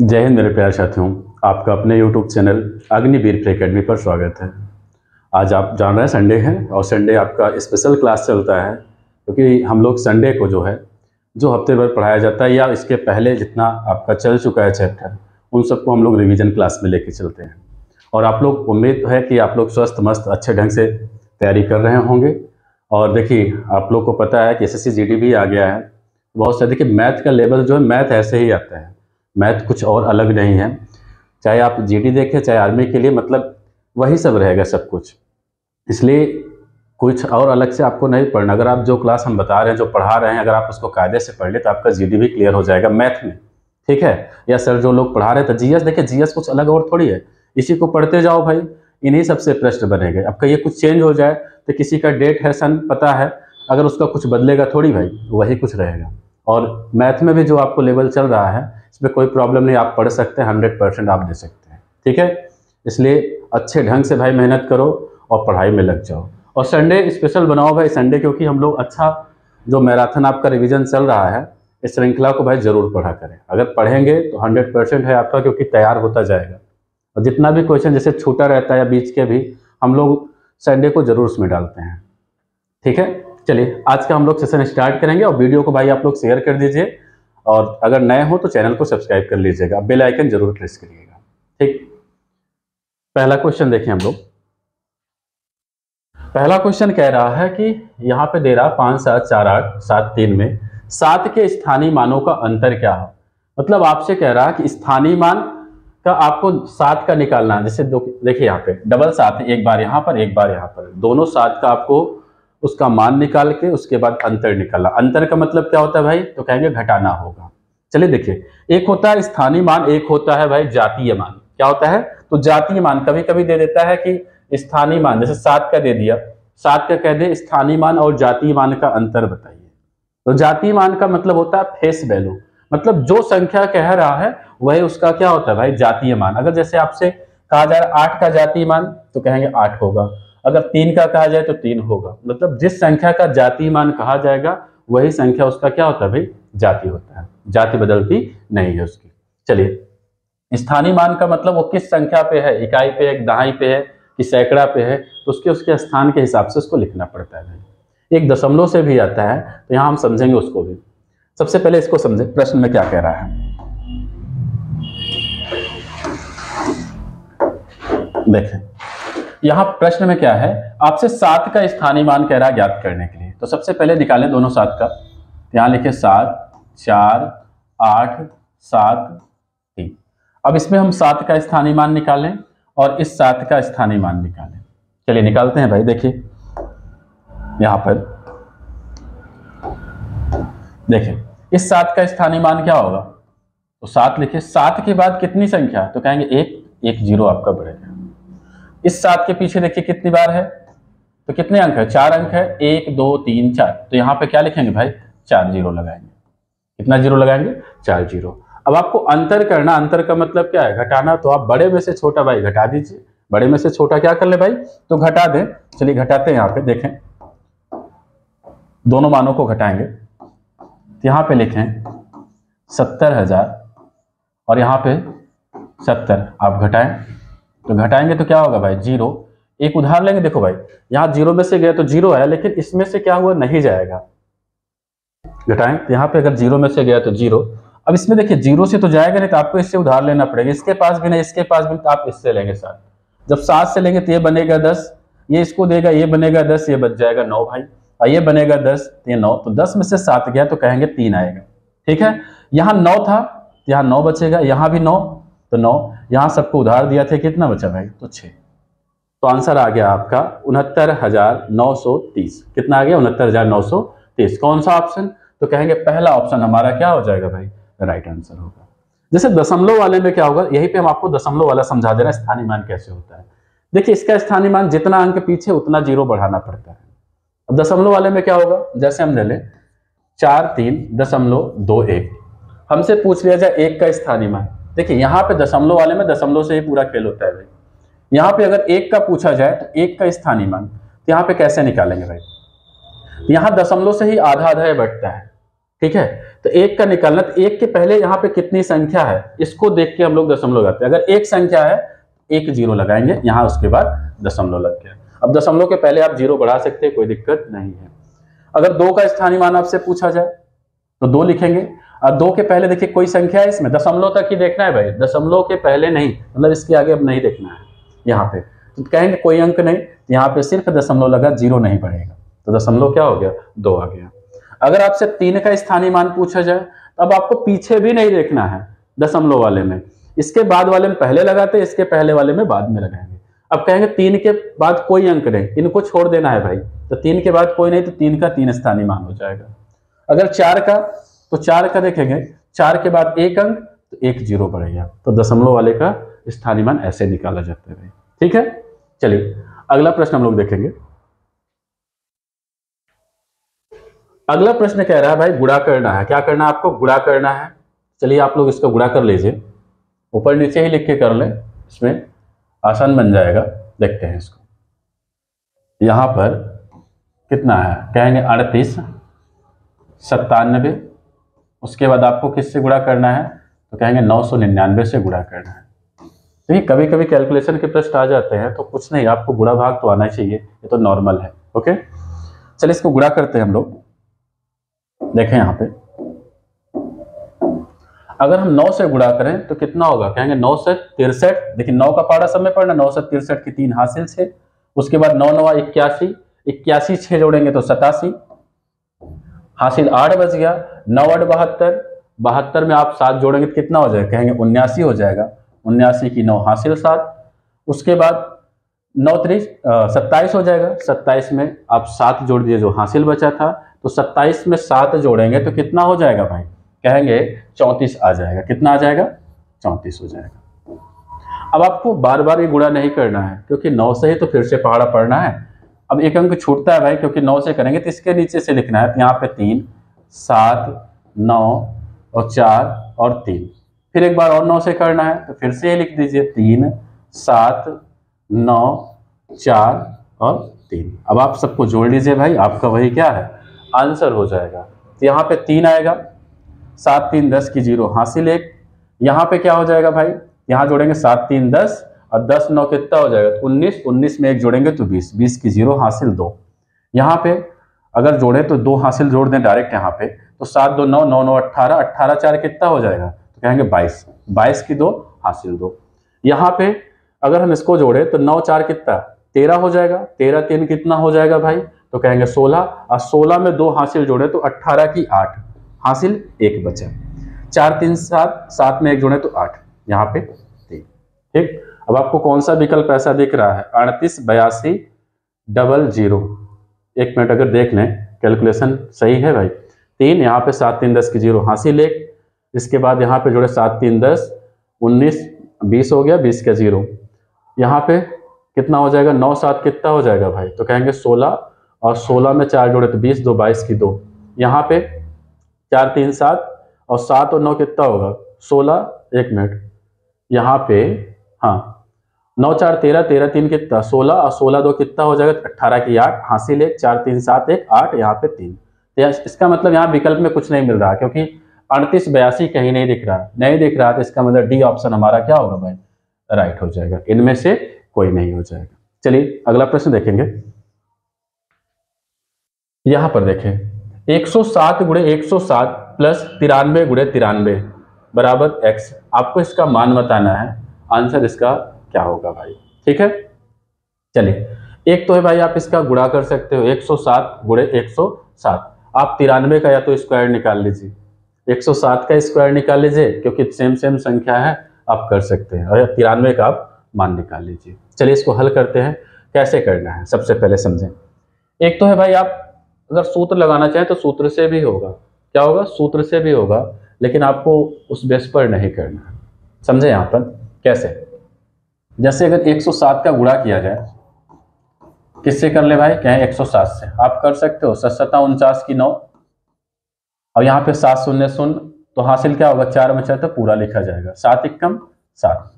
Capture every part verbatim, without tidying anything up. जय हिंद मेरे प्यारे साथियों, आपका अपने यूट्यूब चैनल अग्नि वीर एकेडमी पर स्वागत है। आज आप जान रहे हैं संडे है और संडे आपका स्पेशल क्लास चलता है, क्योंकि हम लोग संडे को जो है जो हफ्ते भर पढ़ाया जाता है या इसके पहले जितना आपका चल चुका है चैप्टर, उन सबको हम लोग रिविज़न क्लास में लेके चलते हैं। और आप लोग, उम्मीद है कि आप लोग स्वस्थ मस्त अच्छे ढंग से तैयारी कर रहे होंगे। और देखिए, आप लोग को पता है कि S S C G D भी आ गया है। बहुत सारे, देखिए मैथ का लेवल जो है, मैथ ऐसे ही आता है, मैथ कुछ और अलग नहीं है। चाहे आप जीडी देखें चाहे आर्मी के लिए, मतलब वही सब रहेगा सब कुछ। इसलिए कुछ और अलग से आपको नहीं पढ़ना। अगर आप जो क्लास हम बता रहे हैं, जो पढ़ा रहे हैं, अगर आप उसको कायदे से पढ़ ले तो आपका जीडी भी क्लियर हो जाएगा मैथ में, ठीक है। या सर जो लोग पढ़ा रहे थे जीएस, देखिए जीएस कुछ अलग और थोड़ी है, इसी को पढ़ते जाओ भाई, इन्हीं सबसे प्रश्न बनेंगे। आपका ये कुछ चेंज हो जाए तो किसी का डेट है सन पता है, अगर उसका कुछ बदलेगा थोड़ी भाई, वही कुछ रहेगा। और मैथ में भी जो आपको लेवल चल रहा है, इसमें कोई प्रॉब्लम नहीं, आप पढ़ सकते हैं, हंड्रेड परसेंट आप दे सकते हैं, ठीक है। इसलिए अच्छे ढंग से भाई मेहनत करो और पढ़ाई में लग जाओ। और संडे स्पेशल बनाओ भाई संडे, क्योंकि हम लोग अच्छा जो मैराथन आपका रिवीजन चल रहा है, इस श्रृंखला को भाई ज़रूर पढ़ा करें। अगर पढ़ेंगे तो हंड्रेड परसेंट है आपका, क्योंकि तैयार होता जाएगा। और जितना भी क्वेश्चन जैसे छूटा रहता है या बीच के भी, हम लोग संडे को ज़रूर उसमें डालते हैं, ठीक है। चलिए, आज का हम लोग सेशन स्टार्ट करेंगे। और वीडियो को भाई आप लोग शेयर कर दीजिए, और अगर नए हो तो चैनल को सब्सक्राइब कर लीजिएगा, बेल आइकन जरूर प्रेस करिएगा, ठीक। पहला क्वेश्चन देखिए हम लोग। पहला क्वेश्चन कह रहा है कि यहाँ पे दे रहा पाँच सात चार आठ सात तीन में सात के स्थानीय मानों का अंतर क्या है। मतलब आपसे कह रहा है कि स्थानीय मान का आपको सात का निकालना। जैसे देखिए यहाँ पे डबल सात, एक बार यहाँ पर एक बार यहाँ पर, दोनों सात का आपको उसका मान निकाल के उसके बाद अंतर निकाला। अंतर का मतलब क्या होता है भाई, तो कहेंगे घटाना होगा। चलिए देखिए, एक होता है स्थानीय मान, एक होता है भाई जातीय मान। क्या होता है, तो जातीय मान कभी कभी दे देता है कि स्थानीय मान, जैसे सात का दे दिया, सात का कह दे स्थानीय मान और जातीय मान का अंतर बताइए। तो जातीय मान का मतलब होता है फेस वैल्यू, मतलब जो संख्या कह रहा है वही उसका क्या होता है भाई जातीय मान। अगर जैसे आपसे कहा जा रहा है आठ का जातीय मान, तो कहेंगे आठ होगा। अगर तीन का कहा जाए तो तीन होगा। मतलब जिस संख्या का जातीय मान कहा जाएगा वही संख्या उसका क्या होता है भाई जाति होता है, जाति बदलती नहीं है उसकी। चलिए, स्थानीय मान का मतलब वो किस संख्या पे है, इकाई पे है, दहाई पे है कि सैकड़ा पे है, तो उसके उसके स्थान के हिसाब से उसको लिखना पड़ता है भाई। एक दशमलव से भी आता है, तो यहाँ हम समझेंगे उसको भी। सबसे पहले इसको समझे, प्रश्न में क्या कह रहा है देखें। यहाँ प्रश्न में क्या है, आपसे सात का स्थानीय मान कह रहा है ज्ञात करने के लिए। तो सबसे पहले निकालें दोनों सात का, यहाँ लिखे सात चार आठ सात तीन। अब इसमें हम सात का स्थानीय मान निकालें और इस सात का स्थानीय मान निकालें। चलिए निकालते हैं भाई। देखिए यहाँ पर, देखिए इस सात का स्थानीय मान क्या होगा, तो सात लिखे, सात के बाद कितनी संख्या, तो कहेंगे एक, एक जीरो आपका बढ़ेगा। इस सात के पीछे देखिए कितनी बार है, तो कितने अंक है, चार अंक है, एक दो तीन चार। तो यहाँ पे क्या लिखेंगे भाई, चार जीरो लगाएंगे। कितना जीरो लगाएंगे, चार जीरो। अब आपको अंतर करना, अंतर का मतलब क्या है घटाना। तो आप बड़े में से छोटा भाई घटा दीजिए, बड़े में से छोटा क्या कर ले भाई, तो घटा दें। चलिए घटाते हैं, यहाँ पे देखें दोनों मानों को घटाएंगे। तो यहाँ पे लिखें सत्तर हजार और यहाँ पे सत्तर, आप घटाएं तो घटाएंगे तो क्या होगा भाई जीरो। एक उधार लेंगे, देखो भाई यहाँ जीरो में से गया तो जीरो आया, लेकिन इसमें से क्या हुआ नहीं जाएगा, घटाएं यहाँ पे अगर जीरो में से गया तो जीरो। अब इसमें देखिए जीरो से तो जाएगा नहीं, तो आपको इससे उधार लेना पड़ेगा, इसके पास भी नहीं, इसके पास भी, तो आप इससे लेंगे सात। जब सात से लेंगे तो ये बनेगा दस, ये इसको देगा, ये बनेगा दस, ये बच जाएगा नौ भाई, और ये बनेगा दस, ये नौ। तो दस में से सात गया तो कहेंगे तीन आएगा, ठीक है। यहाँ नौ था, यहाँ नौ बचेगा, यहाँ भी नौ तो नौ, यहाँ सबको उधार दिया था, कितना बचा भाई, तो छः। तो आंसर आ गया आपका उनहत्तर हजार नौ सौ तीस। कितना आ गया, उनहत्तर हजार नौ सौ तीस। कौन सा ऑप्शन, तो कहेंगे पहला ऑप्शन हमारा क्या हो जाएगा भाई, राइट आंसर होगा। जैसे दशमलव वाले में क्या होगा, यहीं पे हम आपको दशमलव वाला समझा दे रहे हैं स्थानीय मान कैसे होता है। देखिए इसका स्थानीय मान जितना अंक पीछे उतना जीरो बढ़ाना पड़ता है। अब दशमलव वाले में क्या होगा, जैसे हम ले लें चार तीन दशमलव दो एक, हमसे पूछ लिया जाए एक का स्थानीय मान। देखिए यहाँ पे दशमलव वाले में दशमलव से ही पूरा खेल होता है भाई। यहाँ पे अगर एक का पूछा जाए तो एक का स्थानीय मान, तो यहाँ पे कैसे निकालेंगे भाई, यहाँ दशमलव से ही आधा आधा बढ़ता है, ठीक है। तो एक का निकालना, तो एक के पहले यहाँ पे कितनी संख्या है इसको देख के हम लोग दशमलव लगाते हैं। अगर एक संख्या है एक जीरो लगाएंगे, यहाँ उसके बाद दशमलव लग गया। अब दशमलव के पहले आप जीरो बढ़ा सकते हैं, कोई दिक्कत नहीं है। अगर दो का स्थानीय मान आपसे पूछा जाए तो दो लिखेंगे, और दो के पहले देखिए कोई संख्या है इसमें, दशमलव तक ही देखना है भाई, दशमलव के पहले नहीं, मतलब इसके आगे अब नहीं देखना है। यहाँ पे तो कहेंगे कोई अंक नहीं, यहाँ पे सिर्फ दशमलव लगा, जीरो नहीं बढ़ेगा, तो दशमलव क्या हो गया, दो आ गया। अगर आपसे तीन का स्थानीय मान पूछा जाए तो अब आपको पीछे भी नहीं देखना है, दशमलव वाले में इसके बाद वाले में पहले लगाते, इसके पहले वाले में बाद में लगाएंगे। अब कहेंगे तीन के बाद कोई अंक नहीं, इनको छोड़ देना है भाई, तो तीन के बाद कोई नहीं, तो तीन का तीन स्थानीय मान हो जाएगा। अगर चार का, तो चार का देखेंगे, चार के बाद एक अंक, तो एक जीरो बढ़ेगा, तो दशमलव वाले का स्थानीय मान ऐसे निकाला जाता है भाई, ठीक है। चलिए अगला प्रश्न हम लोग देखेंगे। अगला प्रश्न कह रहा है भाई गुणा करना है, क्या करना है आपको, गुणा करना है। चलिए आप लोग इसका गुणा कर लीजिए, ऊपर नीचे ही लिख के कर लें, इसमें आसान बन जाएगा। देखते हैं इसको, यहाँ पर कितना है, कहेंगे अड़तीस, सत्तानबे, उसके बाद आपको किससे गुणा करना है, तो कहेंगे नौ सौ निन्यानवे से गुणा करना है। तो ये कभी कभी कैलकुलेशन के प्रश्न आ जाते हैं, तो कुछ नहीं, आपको गुणा भाग तो आना चाहिए, ये तो नॉर्मल है। ओके चलिए इसको गुणा करते हैं हम लोग। देखें यहाँ पे, अगर हम नौ से गुणा करें तो कितना होगा, कहेंगे नौ से तिरसठ, देखिए नौ का पारा सब में पड़ना, नौ से तिरसठ की तीन हासिल से, उसके बाद नौ नवा इक्यासी, इक्यासी छः जोड़ेंगे तो सतासी, हासिल आठ बच गया, नौ आठ बहत्तर, बहत्तर में आप सात जोड़ेंगे तो कितना हो जाएगा, कहेंगे उन्यासी हो जाएगा, उन्यासी की नौ हासिल सात, उसके बाद नौ त्रीस सत्ताईस हो जाएगा, सत्ताईस में आप सात जोड़ दिए जो हासिल बचा था, तो सत्ताईस में सात जोड़ेंगे तो कितना हो जाएगा भाई, कहेंगे चौंतीस आ जाएगा, कितना आ जाएगा, चौंतीस हो जाएगा। अब आपको बार बार ये गुणा नहीं करना है, क्योंकि नौ से ही तो फिर से पहाड़ा पढ़ना है। अब एक अंक छूटता है भाई, क्योंकि नौ से करेंगे तो इसके नीचे से लिखना है, तो यहाँ पे तीन, सात, नौ और चार और तीन, फिर एक बार और नौ से करना है, तो फिर से ये लिख दीजिए तीन, सात, नौ, चार और तीन। अब आप सबको जोड़ लीजिए भाई, आपका वही क्या है, आंसर हो जाएगा। तो यहाँ पे तीन आएगा, सात तीन दस की जीरो हासिल एक, यहाँ पे क्या हो जाएगा भाई, यहाँ जोड़ेंगे सात तीन दस, और दस नौ कितना हो जाएगा, उन्नीस, उन्नीस में एक जोड़ेंगे तो बीस, बीस की जीरो हासिल दो, यहाँ पे अगर जोड़े तो दो हासिल जोड़ दें डायरेक्ट यहाँ पे, तो सात दो नौ, नौ नौ अट्ठारह, अट्ठारह चार कितना हो जाएगा, तो कहेंगे बाईस, बाईस की दो हासिल दो। यहाँ पे अगर हम इसको जोड़े तो नौ चार कितना, तेरह हो जाएगा, तेरह तीन कितना हो जाएगा भाई, तो कहेंगे सोलह, और सोलह में दो हासिल जोड़े तो अट्ठारह की आठ हासिल एक बचा, चार तीन सात, सात में एक जोड़े तो आठ, यहाँ पे तीन, ठीक। अब आपको कौन सा विकल्प ऐसा दिख रहा है, अड़तीस, बयासी, डबल जीरो, एक मिनट अगर देख लें कैलकुलेशन सही है भाई। तीन, यहाँ पे सात तीन दस की जीरो हासिल एक, इसके बाद यहाँ पे जोड़े सात तीन दस, उन्नीस, बीस हो गया, बीस का जीरो, यहाँ पे कितना हो जाएगा, नौ सात कितना हो जाएगा भाई, तो कहेंगे सोलह, और सोलह में चार जोड़े तो बीस, दो बाईस की दो, यहाँ पे चार तीन सात, और सात और नौ कितना होगा, सोलह, एक मिनट यहाँ पे, हाँ नौ चार तेरह, तेरह तीन कितना सोलह, और सोलह दो कितना हो जाएगा, अट्ठारह की आठ हासिल एक, चार तीन सात एक आठ, यहाँ पे तीन। इसका मतलब यहाँ विकल्प में कुछ नहीं मिल रहा, क्योंकि अड़तीस बयासी कहीं नहीं दिख रहा, नहीं दिख रहा, तो इसका मतलब डी ऑप्शन हमारा क्या होगा भाई, राइट हो जाएगा, इनमें से कोई नहीं हो जाएगा। चलिए अगला प्रश्न देखेंगे, यहाँ पर देखें, एक सौ सात गुणे एक सौ सात प्लस तिरानवे गुणे तिरानवे बराबर एक्स, आपको इसका मान बताना है, आंसर इसका क्या होगा भाई, ठीक है। चलिए एक तो है भाई आप इसका गुणा कर सकते हो, एक सौ सात गुणे एक सौ सात, आप तिरानवे का या तो स्क्वायर निकाल लीजिए, एक सौ सात का स्क्वायर निकाल लीजिए, क्योंकि सेम सेम संख्या है, आप कर सकते हैं, और तिरानवे का आप मान निकाल लीजिए। चलिए इसको हल करते हैं, कैसे करना है सबसे पहले समझें। एक तो है भाई आप अगर सूत्र लगाना चाहें तो सूत्र से भी होगा, क्या होगा, सूत्र से भी होगा, लेकिन आपको उस बेस पर नहीं करना है, समझे। यहाँ पर कैसे, जैसे अगर एक सौ सात का गुणा किया जाए किससे कर ले भाई, कहें एक सौ सात से आप कर सकते हो, सत सता उनचास की नौ, और यहाँ पे सात शून्य शून्य, तो हासिल क्या होगा, चार बचा तो पूरा लिखा जाएगा, सात इक्कम सात।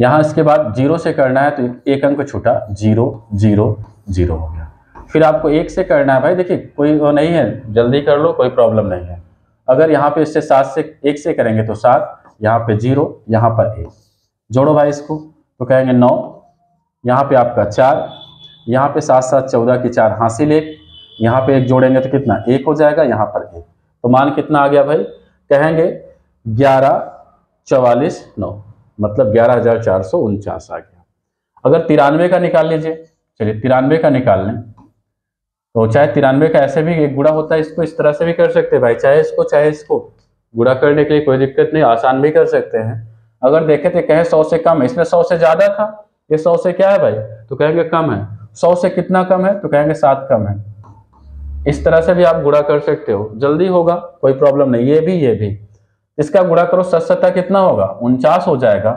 यहाँ इसके बाद जीरो से करना है, तो एक अंक छूटा, जीरो जीरो जीरो हो गया, फिर आपको एक से करना है भाई। देखिए कोई वो नहीं है, जल्दी कर लो, कोई प्रॉब्लम नहीं है। अगर यहाँ पे इससे सात से एक से करेंगे तो सात, यहाँ पे जीरो, यहाँ पर एक, जोड़ो भाई इसको तो कहेंगे नौ, यहाँ पे आपका चार, यहाँ पे सात सात चौदह की चार हासिल एक, यहाँ पे एक जोड़ेंगे तो कितना एक हो जाएगा, यहाँ पर एक, तो मान कितना आ गया भाई, कहेंगे ग्यारह चवालीस नौ, मतलब ग्यारह हजार चार सौ उनचास आ गया। अगर तिरानवे का निकाल लीजिए, चलिए तिरानवे का निकाल लें, तो चाहे तिरानवे का ऐसे भी एक गुणा होता है, इसको इस तरह से भी कर सकते हैं भाई, चाहे इसको चाहे इसको गुणा करने के लिए कोई दिक्कत नहीं, आसान भी कर सकते हैं। अगर देखें तो कहें सौ से कम, इसमें सौ से ज्यादा था, ये सौ से क्या है भाई, तो कहेंगे कम है। सौ से कितना कम है, तो कहेंगे सात कम है। इस तरह से भी आप गुणा कर सकते हो, जल्दी होगा, कोई प्रॉब्लम नहीं। ये भी ये भी इसका गुणा करो, सत सत्ता कितना होगा, उनचास हो जाएगा।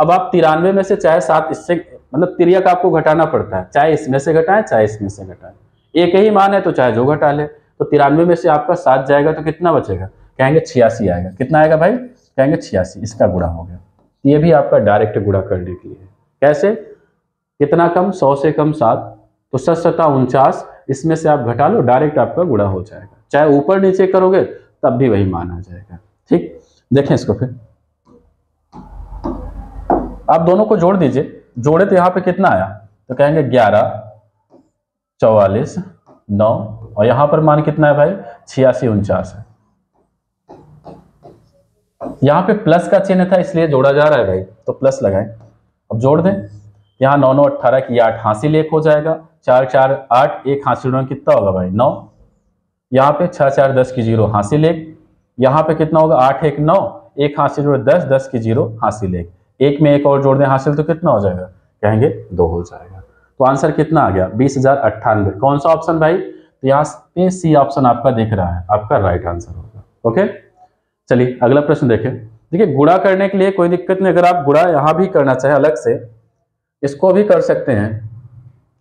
अब आप तिरानवे में से चाहे सात इससे, मतलब तिरक आपको घटाना पड़ता है, चाहे इसमें से घटाएं चाहे इसमें से घटाएं, एक ही मान है तो चाहे जो घटा ले। तो तिरानवे में से आपका सात जाएगा तो कितना बचेगा, कहेंगे छियासी आएगा। कितना आएगा भाई, कहेंगे छियासी, इसका गुणा हो गया। ये भी आपका डायरेक्ट गुणा करने के लिए, कैसे, कितना कम, सौ से कम सात, तो सत सत्ता उनचास, इसमें से आप घटा लो, डायरेक्ट आपका गुणा हो जाएगा। चाहे ऊपर नीचे करोगे तब भी वही मान आ जाएगा। ठीक, देखें इसको, फिर आप दोनों को जोड़ दीजिए, जोड़े तो यहाँ पे कितना आया, तो कहेंगे ग्यारह चौवालीस नौ, और यहाँ पर मान कितना है भाई, छियासी उनचास है। यहाँ पे प्लस का चिन्ह था इसलिए जोड़ा जा रहा है भाई, तो प्लस लगाएं। अब जोड़ दें, यहाँ नौ नौ अट्ठारह की आठ हासिल एक हो जाएगा, चार चार आठ, एक हासिल कितना होगा भाई, नौ। यहाँ पे छः चार दस की जीरो हासिल एक, यहाँ पे कितना होगा, आठ एक नौ, एक हासिल जोड़ दस, दस की जीरो हासिल एक, एक में एक और जोड़ दें हासिल तो कितना हो जाएगा, कहेंगे दो हो जाएगा। तो आंसर कितना आ गया, बीस हजार अट्ठानवे। कौन सा ऑप्शन भाई, तो यहाँ पे सी ऑप्शन आपका दिख रहा है, आपका राइट आंसर होगा। ओके, चलिए अगला प्रश्न देखें। देखिए गुणा करने के लिए कोई दिक्कत नहीं, अगर आप गुणा यहाँ भी करना चाहे अलग से, इसको भी कर सकते हैं।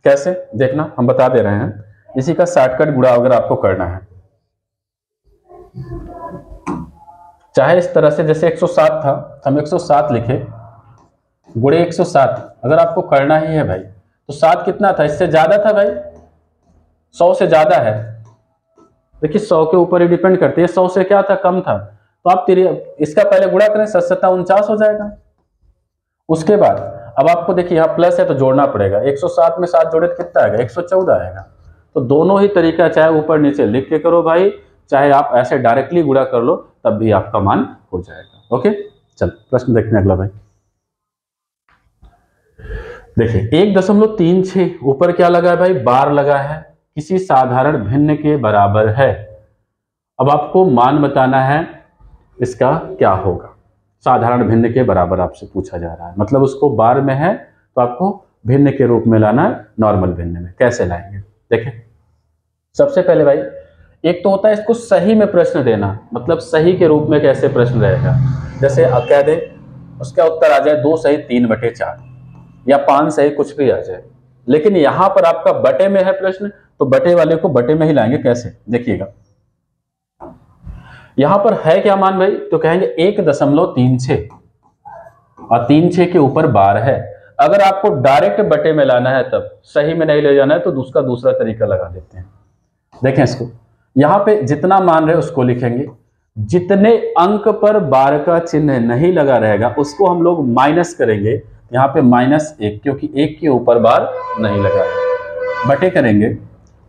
कैसे, देखना हम बता दे रहे हैं, इसी का शॉर्टकट गुणा अगर आपको करना है, चाहे इस तरह से, जैसे एक सौ सात था, हम एक सौ सात लिखे, गुणे एक सौ सात, अगर आपको करना ही है भाई, तो सात कितना था, इससे ज्यादा था भाई, सौ से ज्यादा है। देखिए सौ के ऊपर ही डिपेंड करती है, सौ से क्या था, कम था, तो आप तेरे इसका पहले गुणा करें, सत सत्ता उनचास हो जाएगा। उसके बाद अब आपको देखिए यहाँ प्लस है तो जोड़ना पड़ेगा, एक सौ सात में सात जोड़े तो कितना आएगा, एक सौ चौदह आएगा। तो दोनों ही तरीका, चाहे ऊपर नीचे लिख के करो भाई, चाहे आप ऐसे डायरेक्टली गुणा कर लो, तब भी आपका मान हो जाएगा। ओके, चल प्रश्न देखते हैं अगला भाई। देखिए एक दशमलव तीन छह, ऊपर क्या लगा है भाई, बार लगा है, किसी साधारण भिन्न के बराबर है। अब आपको मान बताना है इसका क्या होगा, साधारण भिन्न के बराबर आपसे पूछा जा रहा है, मतलब उसको बार में है तो आपको भिन्न के रूप में लाना है, नॉर्मल भिन्न में कैसे लाएंगे। देखें सबसे पहले भाई, एक तो होता है इसको सही में प्रश्न देना, मतलब सही के रूप में कैसे प्रश्न रहेगा, जैसे कह दे उसका उत्तर आ जाए दो सही तीन बटे चार, या पांच सही, कुछ भी आ जाए, लेकिन यहाँ पर आपका बटे में है प्रश्न, तो बटे वाले को बटे में ही लाएंगे। कैसे, देखिएगा यहाँ पर है क्या मान भाई, तो कहेंगे एक दशमलव तीन छः, और तीन छः के ऊपर बार है। अगर आपको डायरेक्ट बटे में लाना है, तब सही में नहीं ले जाना है, तो दूसरा दूसरा तरीका लगा देते हैं। देखें इसको, यहाँ पे जितना मान रहे उसको लिखेंगे, जितने अंक पर बार का चिन्ह नहीं लगा रहेगा उसको हम लोग माइनस करेंगे, यहाँ पे माइनस एक, क्योंकि एक के ऊपर बार नहीं लगा है, बटे करेंगे।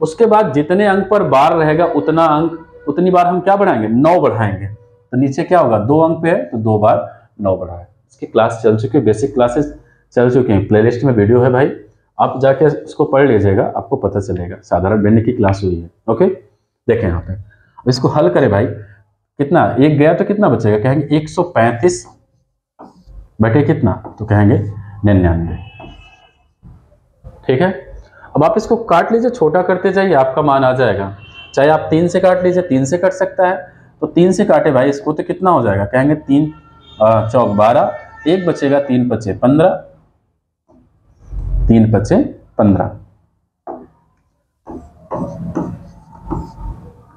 उसके बाद जितने अंक पर बार रहेगा उतना अंक, उतनी बार हम क्या बढ़ाएंगे, नौ बढ़ाएंगे। तो नीचे क्या होगा, दो अंक पे है तो दो बार नौ बढ़ाए। इसकी क्लास चल चुकी है, बेसिक क्लासेस चल चुके हैं, प्ले लिस्ट में वीडियो है भाई, आप जाके उसको पढ़ लीजिएगा, आपको पता चलेगा, साधारण भिन्न की क्लास हुई है। ओके, देखें यहाँ पे, अब इसको हल करें भाई, कितना एक गया तो कितना बचेगा, कहेंगे एक सौ पैंतीस बटे कितना, तो कहेंगे निन्यानवे। ठीक है, अब आप इसको काट लीजिए, छोटा करते जाइए, आपका मान आ जाएगा। चाहे आप तीन से काट लीजिए, तीन से कट सकता है, तो तीन से काटे भाई इसको, तो कितना हो जाएगा, कहेंगे तीन चौक बारह, एक बचेगा, तीन पचे पंद्रह, तीन पचे पंद्रह,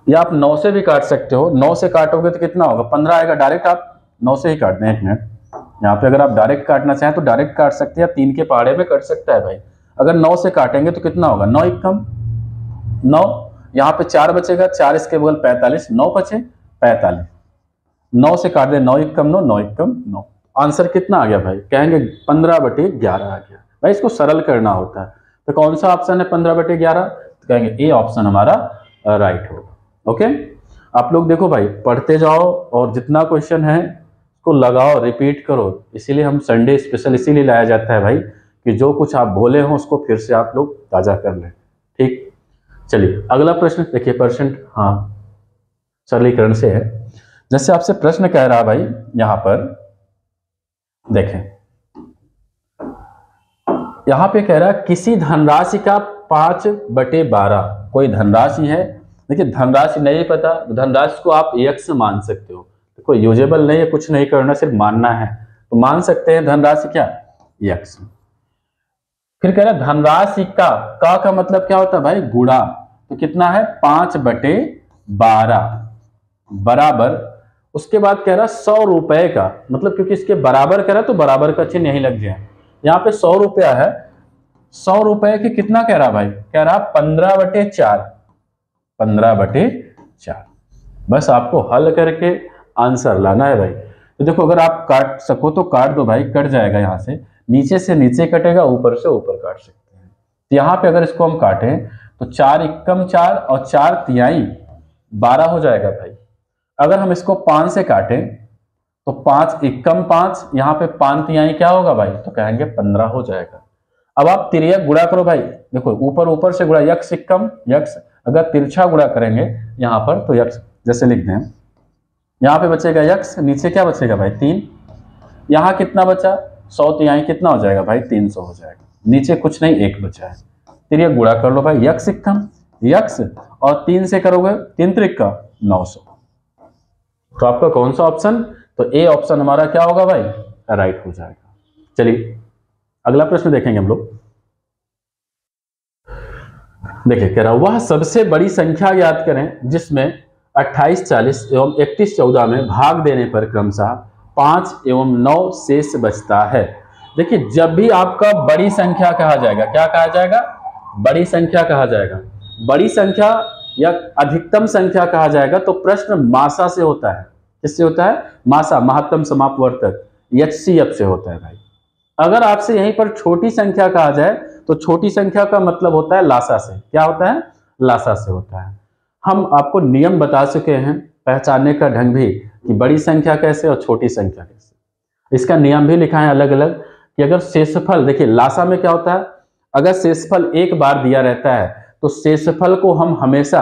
या आप नौ से भी काट सकते हो। नौ से काटोगे तो कितना होगा, पंद्रह आएगा, डायरेक्ट आप नौ से ही काट दें। एक मिनट, यहाँ पे अगर आप डायरेक्ट काटना चाहें तो डायरेक्ट काट सकते हैं, या तीन के पहाड़े में कट सकता है भाई। अगर नौ से काटेंगे तो कितना होगा, नौ एक कम, नौ, यहाँ पे चार बचेगा, चार इसके बगल पैंतालीस, नौ बचे पैंतालीस, नौ से काट दे, नौ एक कम नौ, नौ एक कम नौ। आंसर कितना आ गया भाई? कहेंगे पंद्रह बटे ग्यारह आ गया। भाई इसको सरल करना होता है, तो कौन सा ऑप्शन है पंद्रह बटे ग्यारह? तो कहेंगे ए ऑप्शन हमारा राइट होगा। ओके, आप लोग देखो भाई, पढ़ते जाओ और जितना क्वेश्चन है उसको लगाओ, रिपीट करो। इसीलिए हम संडे स्पेशल इसीलिए लाया जाता है भाई, कि जो कुछ आप भूले हो उसको फिर से आप लोग ताजा कर लें। ठीक, चलिए अगला प्रश्न देखिए। प्रश्न हाँ सरलीकरण से है, जैसे आपसे प्रश्न कह रहा भाई, यहाँ पर देखें, यहाँ पे कह रहा किसी धनराशि का पांच बटे बारह, कोई धनराशि है। देखिए धनराशि नहीं पता, धनराशि को आप यक्ष मान सकते हो, कोई यूजेबल नहीं है, कुछ नहीं करना, सिर्फ मानना है, तो मान सकते हैं धनराशि क्या यक्ष। फिर कह रहा धनराशि का, का का मतलब क्या होता है भाई? गुणा। तो कितना है? पांच बटे बारह बराबर। उसके बाद कह रहा सौ रुपए का, मतलब क्योंकि इसके बराबर कह रहा तो बराबर का चिन्ह यही लग गया। यहाँ पे सौ रुपया है, सौ रुपए की कितना कह रहा भाई? कह रहा पंद्रह बटे चार, पंद्रह बटे चार। बस आपको हल करके आंसर लाना है भाई। तो देखो अगर आप काट सको तो काट दो भाई, कट जाएगा, यहाँ से नीचे से नीचे कटेगा, ऊपर से ऊपर काट सकते हैं। तो यहाँ पे अगर इसको हम काटें तो चार इक्कम चार और चार तिहाई बारह हो जाएगा भाई। अगर हम इसको पाँच से काटें तो पाँच इक्कम पाँच, यहाँ पे पाँच तिहाई क्या होगा भाई? तो कहेंगे पंद्रह हो जाएगा। अब आप तिरछा गुणा करो भाई, देखो ऊपर ऊपर से गुणा, यक्ष इक्कम यक्ष, अगर तिरछा गुणा करेंगे यहाँ पर तो यक्ष, जैसे लिख दें यहाँ पे बचेगा यक्ष, नीचे क्या बचेगा भाई? तीन। यहाँ कितना बचा? सौ तिहाई कितना हो जाएगा भाई? तीन सौ हो जाएगा। नीचे कुछ नहीं, एक बचा है, तिरिया गुणा कर लो भाई, यक्ष इक्कम यक्ष, और तीन से करोगे तीन त्रिक्का नौ सौ। तो आपका कौन सा ऑप्शन? तो ए ऑप्शन हमारा क्या होगा भाई? राइट हो जाएगा। चलिए अगला प्रश्न देखेंगे हम लोग। देखिए कह रहा वह सबसे बड़ी संख्या ज्ञात करें जिसमें अट्ठाईस चालीस एवं इकतीस चौदह में भाग देने पर क्रमशः पांच एवं नौ शेष बचता है। देखिए जब भी आपका बड़ी संख्या कहा जाएगा, क्या कहा जाएगा? बड़ी संख्या कहा जाएगा। बड़ी संख्या या अधिकतम संख्या कहा जाएगा तो प्रश्न मासा से होता है। किससे होता है? मासा, महत्तम समापवर्तक, एचसीएफ से होता है भाई। अगर आपसे यहीं पर छोटी संख्या कहा जाए तो छोटी संख्या का मतलब होता है लासा से। क्या होता है? लासा से होता है। हम आपको नियम बता चुके हैं पहचानने का ढंग भी, कि बड़ी संख्या कैसे और छोटी संख्या कैसे। इसका नियम भी लिखा है अलग अलग, कि अगर शेषफल, देखिए लासा में क्या होता है, अगर शेषफल एक बार दिया रहता है तो शेषफल को हम हमेशा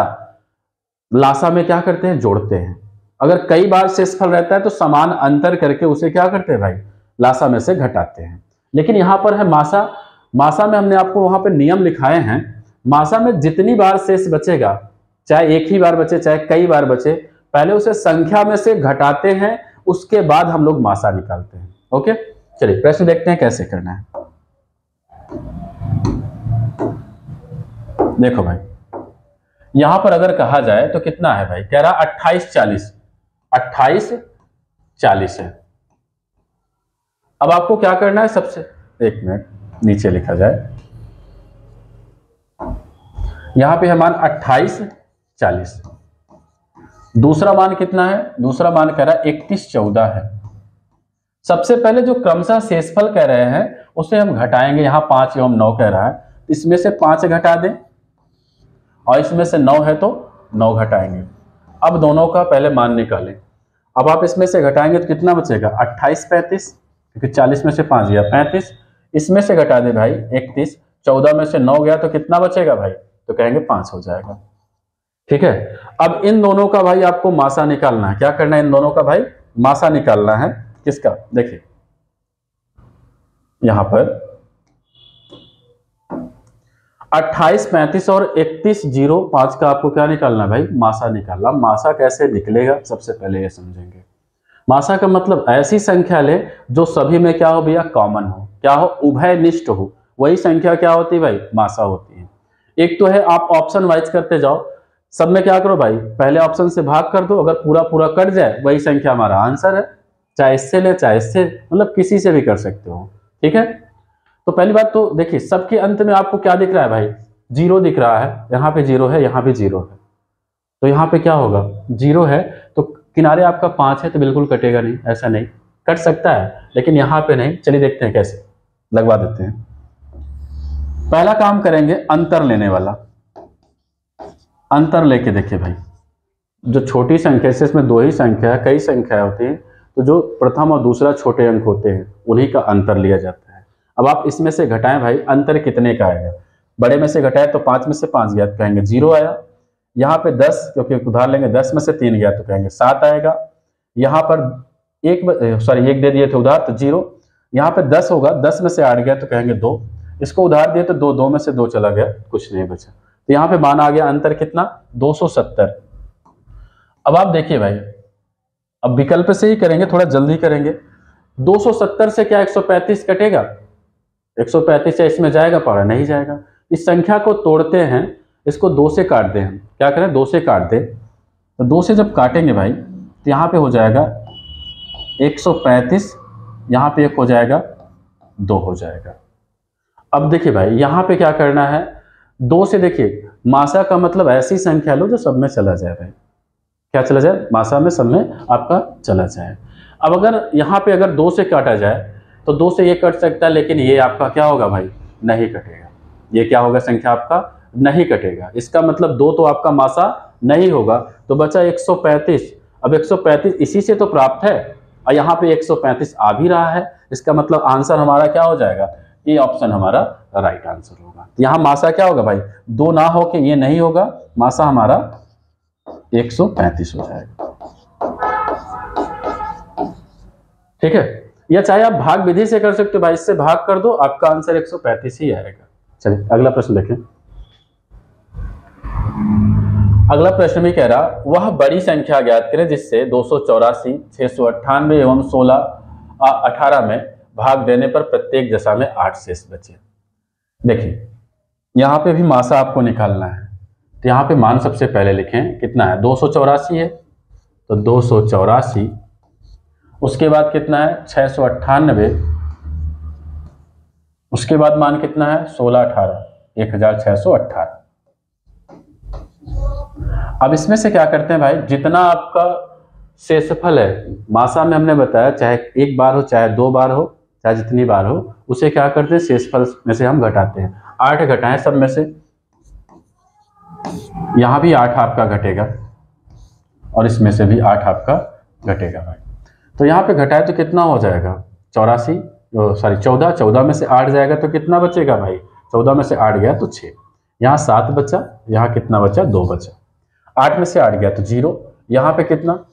लासा में क्या करते हैं? जोड़ते हैं। अगर कई बार शेषफल रहता है तो समान अंतर करके उसे क्या करते हैं भाई? लासा में से घटाते हैं। लेकिन यहाँ पर है मासा, मासा में हमने आपको वहां पर नियम लिखाए हैं। मासा में जितनी बार शेष बचेगा, चाहे एक ही बार बचे चाहे कई बार बचे, पहले उसे संख्या में से घटाते हैं, उसके बाद हम लोग मासा निकालते हैं। ओके चलिए प्रश्न देखते हैं कैसे करना है। देखो भाई यहां पर अगर कहा जाए तो कितना है भाई? कह रहा अट्ठाईस चालीस, अट्ठाईस चालीस है। अब आपको क्या करना है? सबसे एक मिनट नीचे लिखा जाए, यहां पे हमारा अट्ठाईस चालीस। दूसरा मान कितना है? दूसरा मान कह रहा है इकतीस चौदह है। सबसे पहले जो क्रमशः शेषफल कह रहे हैं उसे हम घटाएंगे। यहाँ पांच एवं नौ कह रहा है, इसमें से पांच घटा दें और इसमें से नौ है तो नौ घटाएंगे। अब दोनों का पहले मान निकालें। अब आप इसमें से घटाएंगे तो कितना बचेगा? अट्ठाईस पैंतीस, क्योंकि चालीस में से पांच गया पैंतीस, इसमें से घटा दें भाई इकतीस, चौदह में से नौ गया तो कितना बचेगा भाई? तो कहेंगे पांच हो जाएगा। ठीक है, अब इन दोनों का भाई आपको मासा निकालना है। क्या करना है? इन दोनों का भाई मासा निकालना है। किसका? देखिए यहां पर अट्ठाईस पैंतीस और इकतीस जीरो पांच का आपको क्या निकालना है भाई? मासा निकालना। मासा कैसे निकलेगा सबसे पहले ये समझेंगे। मासा का मतलब ऐसी संख्या ले जो सभी में क्या हो भैया? कॉमन हो। क्या हो? उभयनिष्ठ हो। वही संख्या क्या होती है भाई? मासा होती है। एक तो है, आप ऑप्शन वाइज करते जाओ, सब में क्या करो भाई? पहले ऑप्शन से भाग कर दो, अगर पूरा पूरा कट जाए वही संख्या हमारा आंसर है। चाहे इससे ले चाहे इससे, मतलब किसी से भी कर सकते हो। ठीक है, तो पहली बात तो देखिए सबके अंत में आपको क्या दिख रहा है भाई? जीरो दिख रहा है, यहाँ पे जीरो है, यहाँ पे जीरो है, तो यहाँ पे क्या होगा, जीरो है तो किनारे आपका पाँच है तो बिल्कुल कटेगा नहीं, ऐसा नहीं, कट सकता है लेकिन यहाँ पे नहीं। चलिए देखते हैं कैसे लगवा देते हैं। पहला काम करेंगे अंतर लेने वाला, अंतर लेके देखिए भाई, जो छोटी संख्या से, इसमें दो ही संख्या है, कई संख्या होती है, तो जो प्रथम और दूसरा छोटे अंक होते हैं उन्हीं का अंतर लिया जाता है। अब आप इसमें से घटाएं भाई, अंतर कितने का आएगा, बड़े में से घटाएं तो पाँच में से पाँच गया तो कहेंगे जीरो आया, यहाँ पे दस क्योंकि उधार लेंगे, दस में से तीन गया तो कहेंगे सात आएगा, यहाँ पर एक सॉरी एक दे दिए थे उधार तो जीरो, यहाँ पे दस होगा, दस में से आठ गया तो कहेंगे दो, इसको उधार दिए तो दो, दो में से दो चला गया कुछ नहीं बचा, तो यहाँ पे मान आ गया अंतर कितना दो सौ सत्तर। अब आप देखिए भाई, अब विकल्प से ही करेंगे, थोड़ा जल्दी करेंगे। दो सौ सत्तर से क्या एक सौ पैंतीस कटेगा, एक सौ पैंतीस या इसमें जाएगा पारा, नहीं जाएगा। इस संख्या को तोड़ते हैं, इसको दो से काट दें, हम क्या करें दो से काट दें, तो दो से जब काटेंगे भाई तो यहाँ पे हो जाएगा एक सौ पैंतीस, यहाँ पे एक हो जाएगा, दो हो जाएगा। अब देखिए भाई यहाँ पे क्या करना है, दो से देखिए मासा का मतलब ऐसी संख्या लो जो सब में चला जाए भाई, क्या चला जाए, मासा में सब में आपका चला जाए। अब अगर यहाँ पे अगर दो से काटा जाए तो दो से ये कट सकता है लेकिन ये आपका क्या होगा भाई, नहीं कटेगा, ये क्या होगा संख्या आपका नहीं कटेगा, इसका मतलब दो तो आपका मासा नहीं होगा, तो बचा एक सौ पैंतीस। अब एक सौ पैंतीस इसी से तो प्राप्त है और यहाँ पे एक सौ पैंतीस आ भी रहा है, इसका मतलब आंसर हमारा क्या हो जाएगा, ये ऑप्शन हमारा राइट आंसर होगा। यहाँ मासा क्या होगा भाई, दो ना होके ये नहीं होगा, मासा हमारा एक सौ पैंतीस हो जाएगा, ठीक है। या चाहे आप भाग विधि से कर सकते हो भाई, इससे भाग कर दो, आपका आंसर एक सौ पैंतीस ही आएगा। चलिए अगला प्रश्न देखें। अगला प्रश्न भी कह रहा, वह बड़ी संख्या ज्ञात करें जिससे दो सौ चौरासी छह सौ अट्ठानवे एवं सोलह अठारह में भाग देने पर प्रत्येक दशा में आठ शेष बचे। देखिए यहाँ पे भी मासा आपको निकालना है, तो यहाँ पे मान सबसे पहले लिखें, कितना है दो सौ चौरासी है तो दो सौ चौरासी, उसके बाद कितना है छह सौ अट्ठानवे, उसके बाद मान कितना है सोलह अठारह एक हजार छह सौ अट्ठारह। अब इसमें से क्या करते हैं भाई, जितना आपका शेषफल है, मासा में हमने बताया चाहे एक बार हो चाहे दो बार हो चाहे जितनी बार हो, उसे क्या करते हैं शेषफल में से हम घटाते हैं। आठ घटाएं सब में से, यहाँ भी आठ आपका घटेगा और इसमें से भी आठ आपका घटेगा भाई, तो यहाँ पे घटाए तो कितना हो जाएगा चौरासी सॉरी चौदह, चौदह में से आठ जाएगा तो कितना बचेगा भाई, चौदह में से आठ गया तो छः, यहाँ सात बचा, यहाँ कितना बचा दो बचा, आठ में से आठ गया तो जीरो, यहाँ पे कितना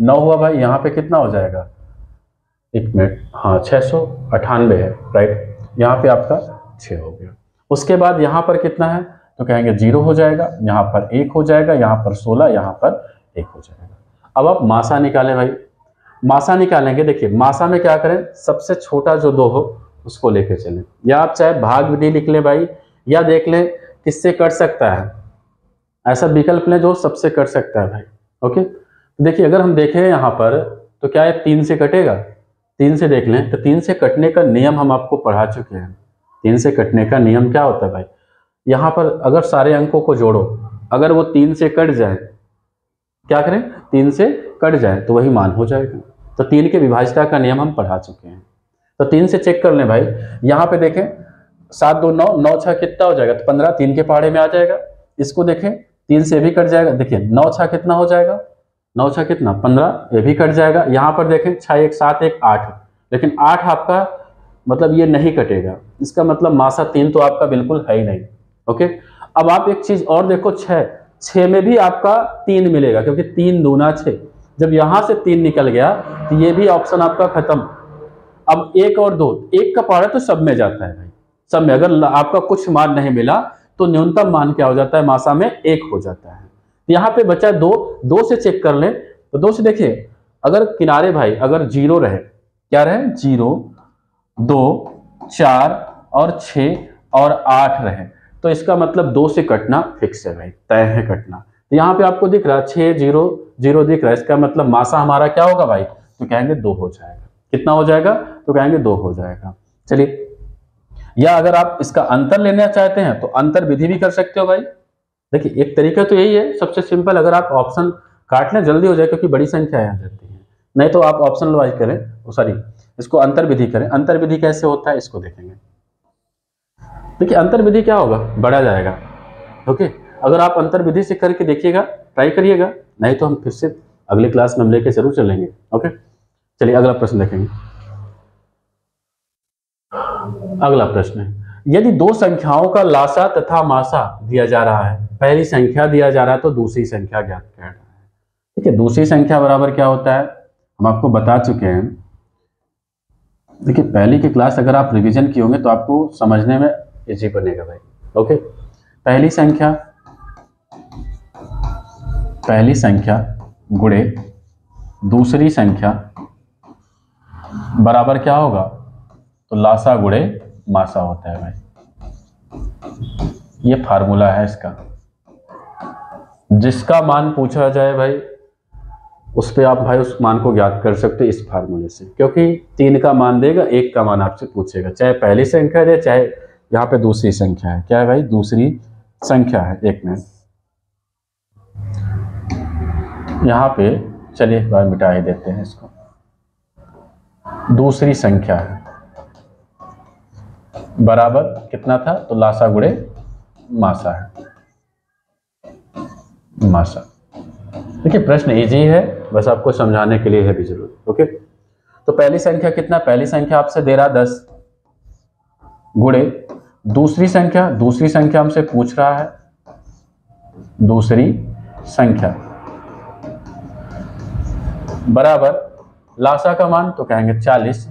नौ हुआ भाई, यहाँ पे कितना हो जाएगा एक मिनट, हाँ छः सौ अट्ठानवे है राइट, यहाँ पे आपका छः हो गया। उसके बाद यहाँ पर कितना है तो कहेंगे जीरो हो जाएगा, यहाँ पर एक हो जाएगा, यहाँ पर सोलह, यहाँ पर एक हो जाएगा। अब आप मासा निकालें भाई, मासा निकालेंगे। देखिए मासा में क्या करें, सबसे छोटा जो दो हो उसको लेके चलें, या आप चाहे भाग विधि लिख लें भाई, या देख लें किससे कट सकता है, ऐसा विकल्प लें जो सबसे कट सकता है भाई। ओके देखिए अगर हम देखें यहाँ पर तो क्या है तीन से कटेगा, तीन से देख लें तो तीन से कटने का नियम हम आपको पढ़ा चुके हैं। तीन से कटने का नियम क्या होता है भाई, यहाँ पर अगर सारे अंकों को जोड़ो, अगर वो तीन से कट जाए, क्या करें तीन से कट जाए तो वही मान हो जाएगा, तो तीन के विभाज्यता का नियम हम पढ़ा चुके हैं। तो तीन से चेक कर लें भाई, यहाँ पे देखें सात दो नौ, नौ छः कितना हो जाएगा तो पंद्रह, तीन के पहाड़े में आ जाएगा। इसको देखें तीन से भी कट जाएगा, देखिए नौ छः कितना हो जाएगा, नौ छः कितना पंद्रह, ये भी कट जाएगा। यहाँ पर देखें छः एक सात एक आठ, लेकिन आठ आपका मतलब ये नहीं कटेगा, इसका मतलब मासा तीन तो आपका बिल्कुल है ही नहीं। ओके अब आप एक चीज़ और देखो, छः छः में भी आपका तीन मिलेगा क्योंकि तीन दूना छः, जब यहाँ से तीन निकल गया तो ये भी ऑप्शन आपका खत्म। अब एक और दो, एक का पारा तो सब में जाता है भाई, सब में अगर आपका कुछ मान नहीं मिला तो न्यूनतम मान क्या हो जाता है मासा में, एक हो जाता है। यहाँ पे बचा दो, दो से चेक कर लें तो दो से देखिए अगर किनारे भाई अगर जीरो रहे, क्या रहे जीरो दो चार और छ और आठ रहे तो इसका मतलब दो से कटना फिक्स है भाई, तय है कटना। तो यहाँ पे आपको दिख रहा छः जीरो जीरो दिख रहा है, इसका मतलब मासा हमारा क्या होगा भाई, तो कहेंगे दो हो जाएगा, कितना हो जाएगा तो कहेंगे दो हो जाएगा। चलिए या अगर आप इसका अंतर लेना चाहते हैं तो अंतर विधि भी कर सकते हो भाई। देखिए एक तरीका तो यही है सबसे सिंपल, अगर आप ऑप्शन काट लें जल्दी हो जाए क्योंकि बड़ी संख्या आ जाती है, नहीं तो आप ऑप्शन वाइज करें, तो सॉरी इसको अंतर विधि करें। अंतर विधि कैसे होता है इसको देखेंगे। देखिए अंतर विधि क्या होगा, बढ़ा जाएगा। ओके अगर आप अंतर विधि से करके देखिएगा, ट्राई करिएगा, नहीं तो हम फिर से अगले क्लास में हम लेके जरूर चलेंगे। ओके चलिए अगला प्रश्न देखेंगे। अगला प्रश्न है, यदि दो संख्याओं का लासा तथा मासा दिया जा रहा है, पहली संख्या दिया जा रहा है तो दूसरी संख्या ज्ञात कर रहा है। ठीक है, दूसरी संख्या बराबर क्या होता है हम आपको बता चुके हैं। देखिए पहली की क्लास अगर आप रिवीजन किए होंगे तो आपको समझने में इजी बनेगा भाई। ओके पहली संख्या पहली संख्या गुणे दूसरी संख्या बराबर क्या होगा, तो लासा गुणे मासा होता है भाई। ये फार्मूला है इसका, जिसका मान पूछा जाए भाई उस पे आप भाई उस मान को ज्ञात कर सकते हो इस फार्मूले से, क्योंकि तीन का मान देगा, एक का मान आपसे पूछेगा, चाहे पहली संख्या है चाहे यहाँ पे दूसरी संख्या है। क्या है भाई, दूसरी संख्या है। एक मिनट यहाँ पे चलिए एक बार मिटा ही देते हैं इसको। दूसरी संख्या है बराबर कितना था, तो लासा गुणे मासा है, मासा। देखिए प्रश्न इजी है, बस आपको समझाने के लिए है भी जरूर। ओके तो पहली संख्या कितना, पहली संख्या आपसे दे रहा दस गुणे दूसरी संख्या, दूसरी संख्या हमसे पूछ रहा है, दूसरी संख्या बराबर लासा का मान तो कहेंगे चालीस,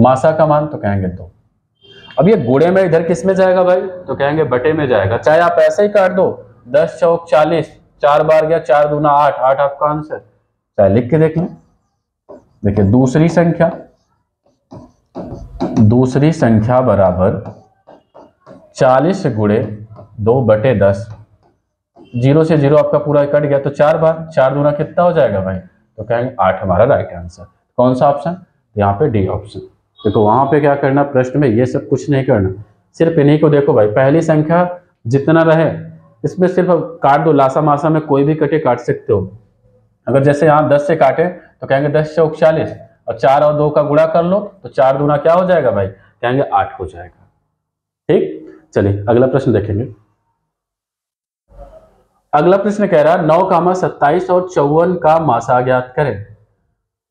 मासा का मान तो कहेंगे दो। अब ये गुणे में इधर किस में जाएगा भाई, तो कहेंगे बटे में जाएगा। चाहे आप ऐसे ही काट दो, दस चौक चालीस, चार बार गया चार दूना आठ, आठ आपका आंसर। चाहे लिख के देख लें, देखिए दूसरी संख्या दूसरी संख्या बराबर चालीस गुणे दो बटे दस, जीरो से जीरो आपका पूरा कट गया तो चार बार चार दूना कितना हो जाएगा भाई, तो कहेंगे आठ हमारा राइट आंसर। कौन सा ऑप्शन, यहाँ पे डी ऑप्शन। देखो तो वहां पे क्या करना, प्रश्न में ये सब कुछ नहीं करना, सिर्फ इन्हीं को देखो भाई। पहली संख्या जितना रहे इसमें सिर्फ काट दो, लासा मासा में कोई भी कटे काट सकते हो। अगर जैसे यहाँ दस से काटे तो कहेंगे दस चौक चालीस, और चार और दो का गुणा कर लो तो चार दूना क्या हो जाएगा भाई, कहेंगे आठ हो जाएगा। ठीक चलिए अगला प्रश्न देखेंगे। अगला प्रश्न कह रहा है नौ कामा सत्ताईस और चौवन का मासा ज्ञात करें।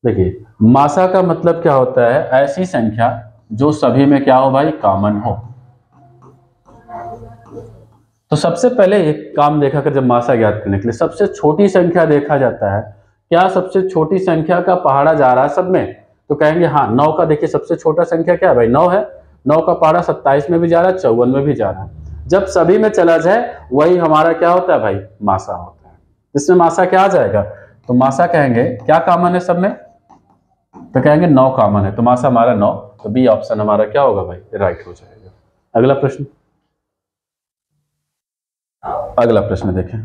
देखिए मासा का मतलब क्या होता है, ऐसी संख्या जो सभी में क्या हो भाई, कॉमन हो। तो सबसे पहले एक काम देखा कर, जब मासा ज्ञात करने के लिए सबसे छोटी संख्या देखा जाता है, क्या सबसे छोटी संख्या का पहाड़ा जा रहा है सब में, तो कहेंगे हाँ नौ का। देखिए सबसे छोटा संख्या क्या है भाई, नौ है, नौ का पहाड़ा सत्ताईस में भी जा रहा है, चौवन में भी जा रहा है, जब सभी में चला जाए वही हमारा क्या होता है भाई, मासा होता है। इसमें मासा क्या आ जाएगा, तो मासा कहेंगे क्या कॉमन है सब में, तो कहेंगे नौ कॉमन है, तो मासा हमारा नौ, तो बी ऑप्शन हमारा क्या होगा भाई, राइट हो जाएगा। अगला प्रश्न अगला प्रश्न देखें।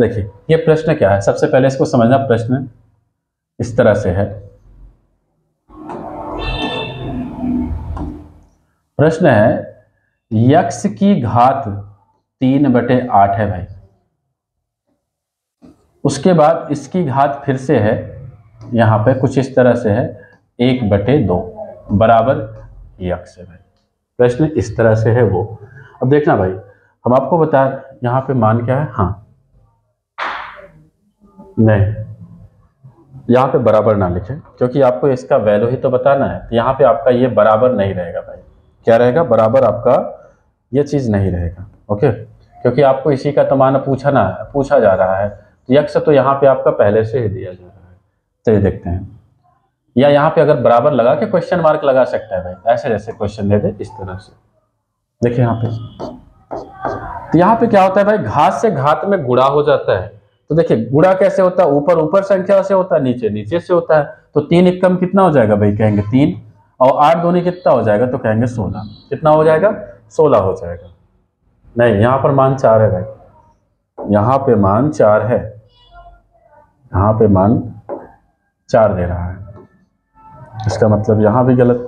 देखिए ये प्रश्न क्या है, सबसे पहले इसको समझना। प्रश्न इस तरह से है, प्रश्न है यक्स की घात तीन बटे आठ है भाई, उसके बाद इसकी घात फिर से है यहां पे कुछ इस तरह से है, एक बटे दो बराबर यक्स है भाई। प्रश्न इस तरह से है वो। अब देखना भाई हम आपको बता, यहाँ पे मान क्या है, हाँ नहीं यहाँ पे बराबर ना लिखें क्योंकि आपको इसका वैल्यू ही तो बताना है। यहाँ पे आपका ये बराबर नहीं रहेगा भाई, क्या रहेगा बराबर, आपका ये चीज नहीं रहेगा। ओके क्योंकि आपको इसी का तो मान पूछा ना पूछा जा रहा है, यक्ष तो यहाँ पे आपका पहले से ही दिया जा रहा है। चलिए देखते हैं, या यहाँ पे अगर बराबर लगा के क्वेश्चन मार्क लगा सकता है भाई, ऐसे जैसे क्वेश्चन दे दे इस तरह से। देखिए यहाँ पे, तो यहाँ पे क्या होता है भाई, घात से घात में गुणा हो जाता है। तो देखिए गुणा कैसे होता है, ऊपर ऊपर संख्या से होता है, नीचे नीचे से होता है। तो तीन एक कम कितना हो जाएगा भाई, कहेंगे तीन, और आठ दूनी कितना हो जाएगा, तो कहेंगे सोलह। कितना हो जाएगा, सोलह हो जाएगा। नहीं यहाँ पर मान चार है भाई, यहाँ पे मान चार है, यहाँ पे मान चार दे रहा है। इसका मतलब यहाँ भी गलत।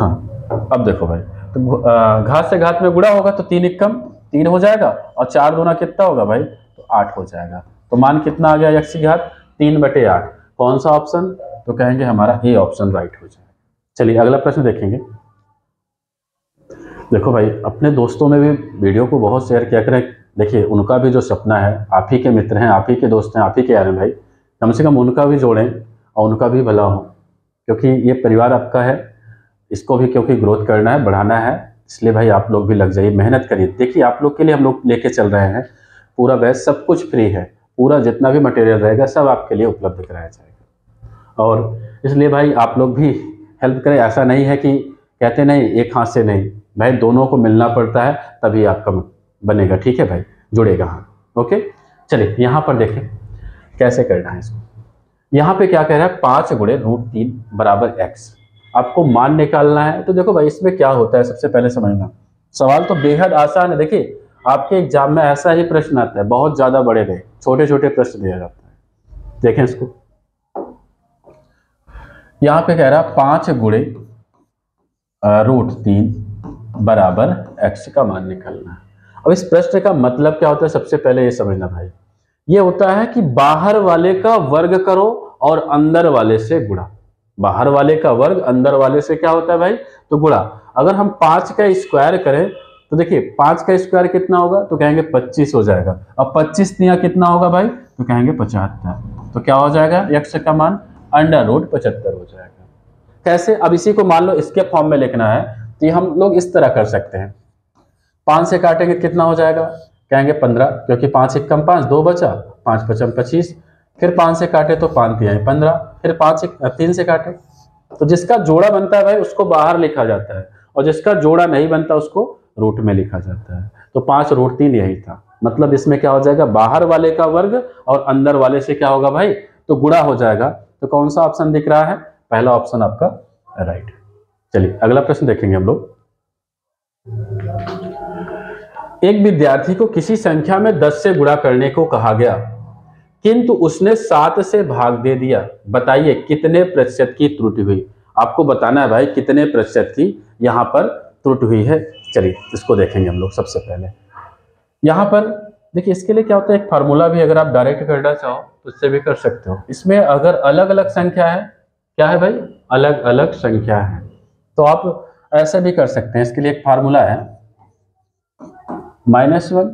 हाँ अब देखो भाई, तो घात से घात में गुणा होगा तो तीन एक कम तीन हो जाएगा, और चार दूना कितना होगा भाई तो आठ हो जाएगा। तो मान कितना आ गया यक्ष घात तीन बटे आठ। कौन सा ऑप्शन? तो कहेंगे हमारा ए ऑप्शन राइट हो जाएगा। चलिए अगला प्रश्न देखेंगे। देखो भाई अपने दोस्तों में भी वीडियो को बहुत शेयर किया करें, देखिए उनका भी जो सपना है, आप ही के मित्र हैं, आप ही के दोस्त हैं, आप ही के यार हैं भाई, कम से कम उनका भी जोड़ें और उनका भी भला हो, क्योंकि ये परिवार आपका है, इसको भी क्योंकि ग्रोथ करना है, बढ़ाना है, इसलिए भाई आप लोग भी लग जाइए, मेहनत करिए। देखिए आप लोग के लिए हम लोग लेके चल रहे हैं पूरा बैच, सब कुछ फ्री है, पूरा जितना भी मटेरियल रहेगा सब आपके लिए उपलब्ध कराया जाएगा, और इसलिए भाई आप लोग भी हेल्प करें। ऐसा नहीं है कि कहते नहीं एक हाथ से नहीं भाई, दोनों को मिलना पड़ता है तभी आपका बनेगा, ठीक है भाई, जुड़ेगा। हाँ ओके चलिए यहाँ पर देखें कैसे करना है इसको। यहाँ पे क्या कह रहा है, पाँच गुणे रूट तीन बराबर एक्स। आपको मान निकालना है, तो देखो भाई इसमें क्या होता है सबसे पहले समझना, सवाल तो बेहद आसान है। देखिए आपके एग्जाम में ऐसा ही प्रश्न आता है, बहुत ज़्यादा बड़े नहीं, छोटे छोटे प्रश्न दिया जाता है। देखें इसको, यहाँ पे कह रहा है पाँच गुणे रूट तीन बराबर एक्स का मान निकालना है। अब इस प्रश्न का मतलब क्या होता है सबसे पहले ये समझना भाई, ये होता है कि बाहर वाले का वर्ग करो और अंदर वाले से गुणा। बाहर वाले का वर्ग अंदर वाले से क्या होता है भाई तो गुणा। अगर हम पाँच का स्क्वायर करें तो देखिए पाँच का स्क्वायर कितना होगा, तो कहेंगे पच्चीस हो जाएगा। अब पच्चीस तिया कितना होगा भाई तो कहेंगे पचहत्तर। तो क्या हो जाएगा एक्स का मान अंडर रूट पचहत्तर हो जाएगा। कैसे? अब इसी को मान लो इसके फॉर्म में लिखना है, तो ये हम लोग इस तरह कर सकते हैं, पाँच से काटेंगे कितना हो जाएगा, कहेंगे पंद्रह, क्योंकि पाँच एक कम पाँच दो बचा, पाँच पचम पच्चीस, फिर पाँच से काटे तो पाँच दिया है पंद्रह, फिर पाँच एक तीन से काटे तो जिसका जोड़ा बनता है भाई उसको बाहर लिखा जाता है, और जिसका जोड़ा नहीं बनता उसको रूट में लिखा जाता है। तो पाँच रूट तीन यही था, मतलब इसमें क्या हो जाएगा बाहर वाले का वर्ग और अंदर वाले से क्या होगा भाई तो गुणा हो जाएगा। तो कौन सा ऑप्शन दिख रहा है? पहला ऑप्शन आपका राइट है। चलिए अगला प्रश्न देखेंगे हम लोग। एक विद्यार्थी को किसी संख्या में दस से गुणा करने को कहा गया, किंतु उसने सात से भाग दे दिया, बताइए कितने प्रतिशत की त्रुटि हुई। आपको बताना है भाई कितने प्रतिशत की यहाँ पर त्रुटि हुई है। चलिए इसको देखेंगे हम लोग। सबसे पहले यहाँ पर देखिए, इसके लिए क्या होता है एक फार्मूला भी अगर आप डायरेक्ट करना चाहो तो उससे भी कर सकते हो। इसमें अगर अलग अलग संख्या है, क्या है भाई अलग अलग संख्या है, तो आप ऐसे भी कर सकते हैं। इसके लिए एक फार्मूला है माइनस वन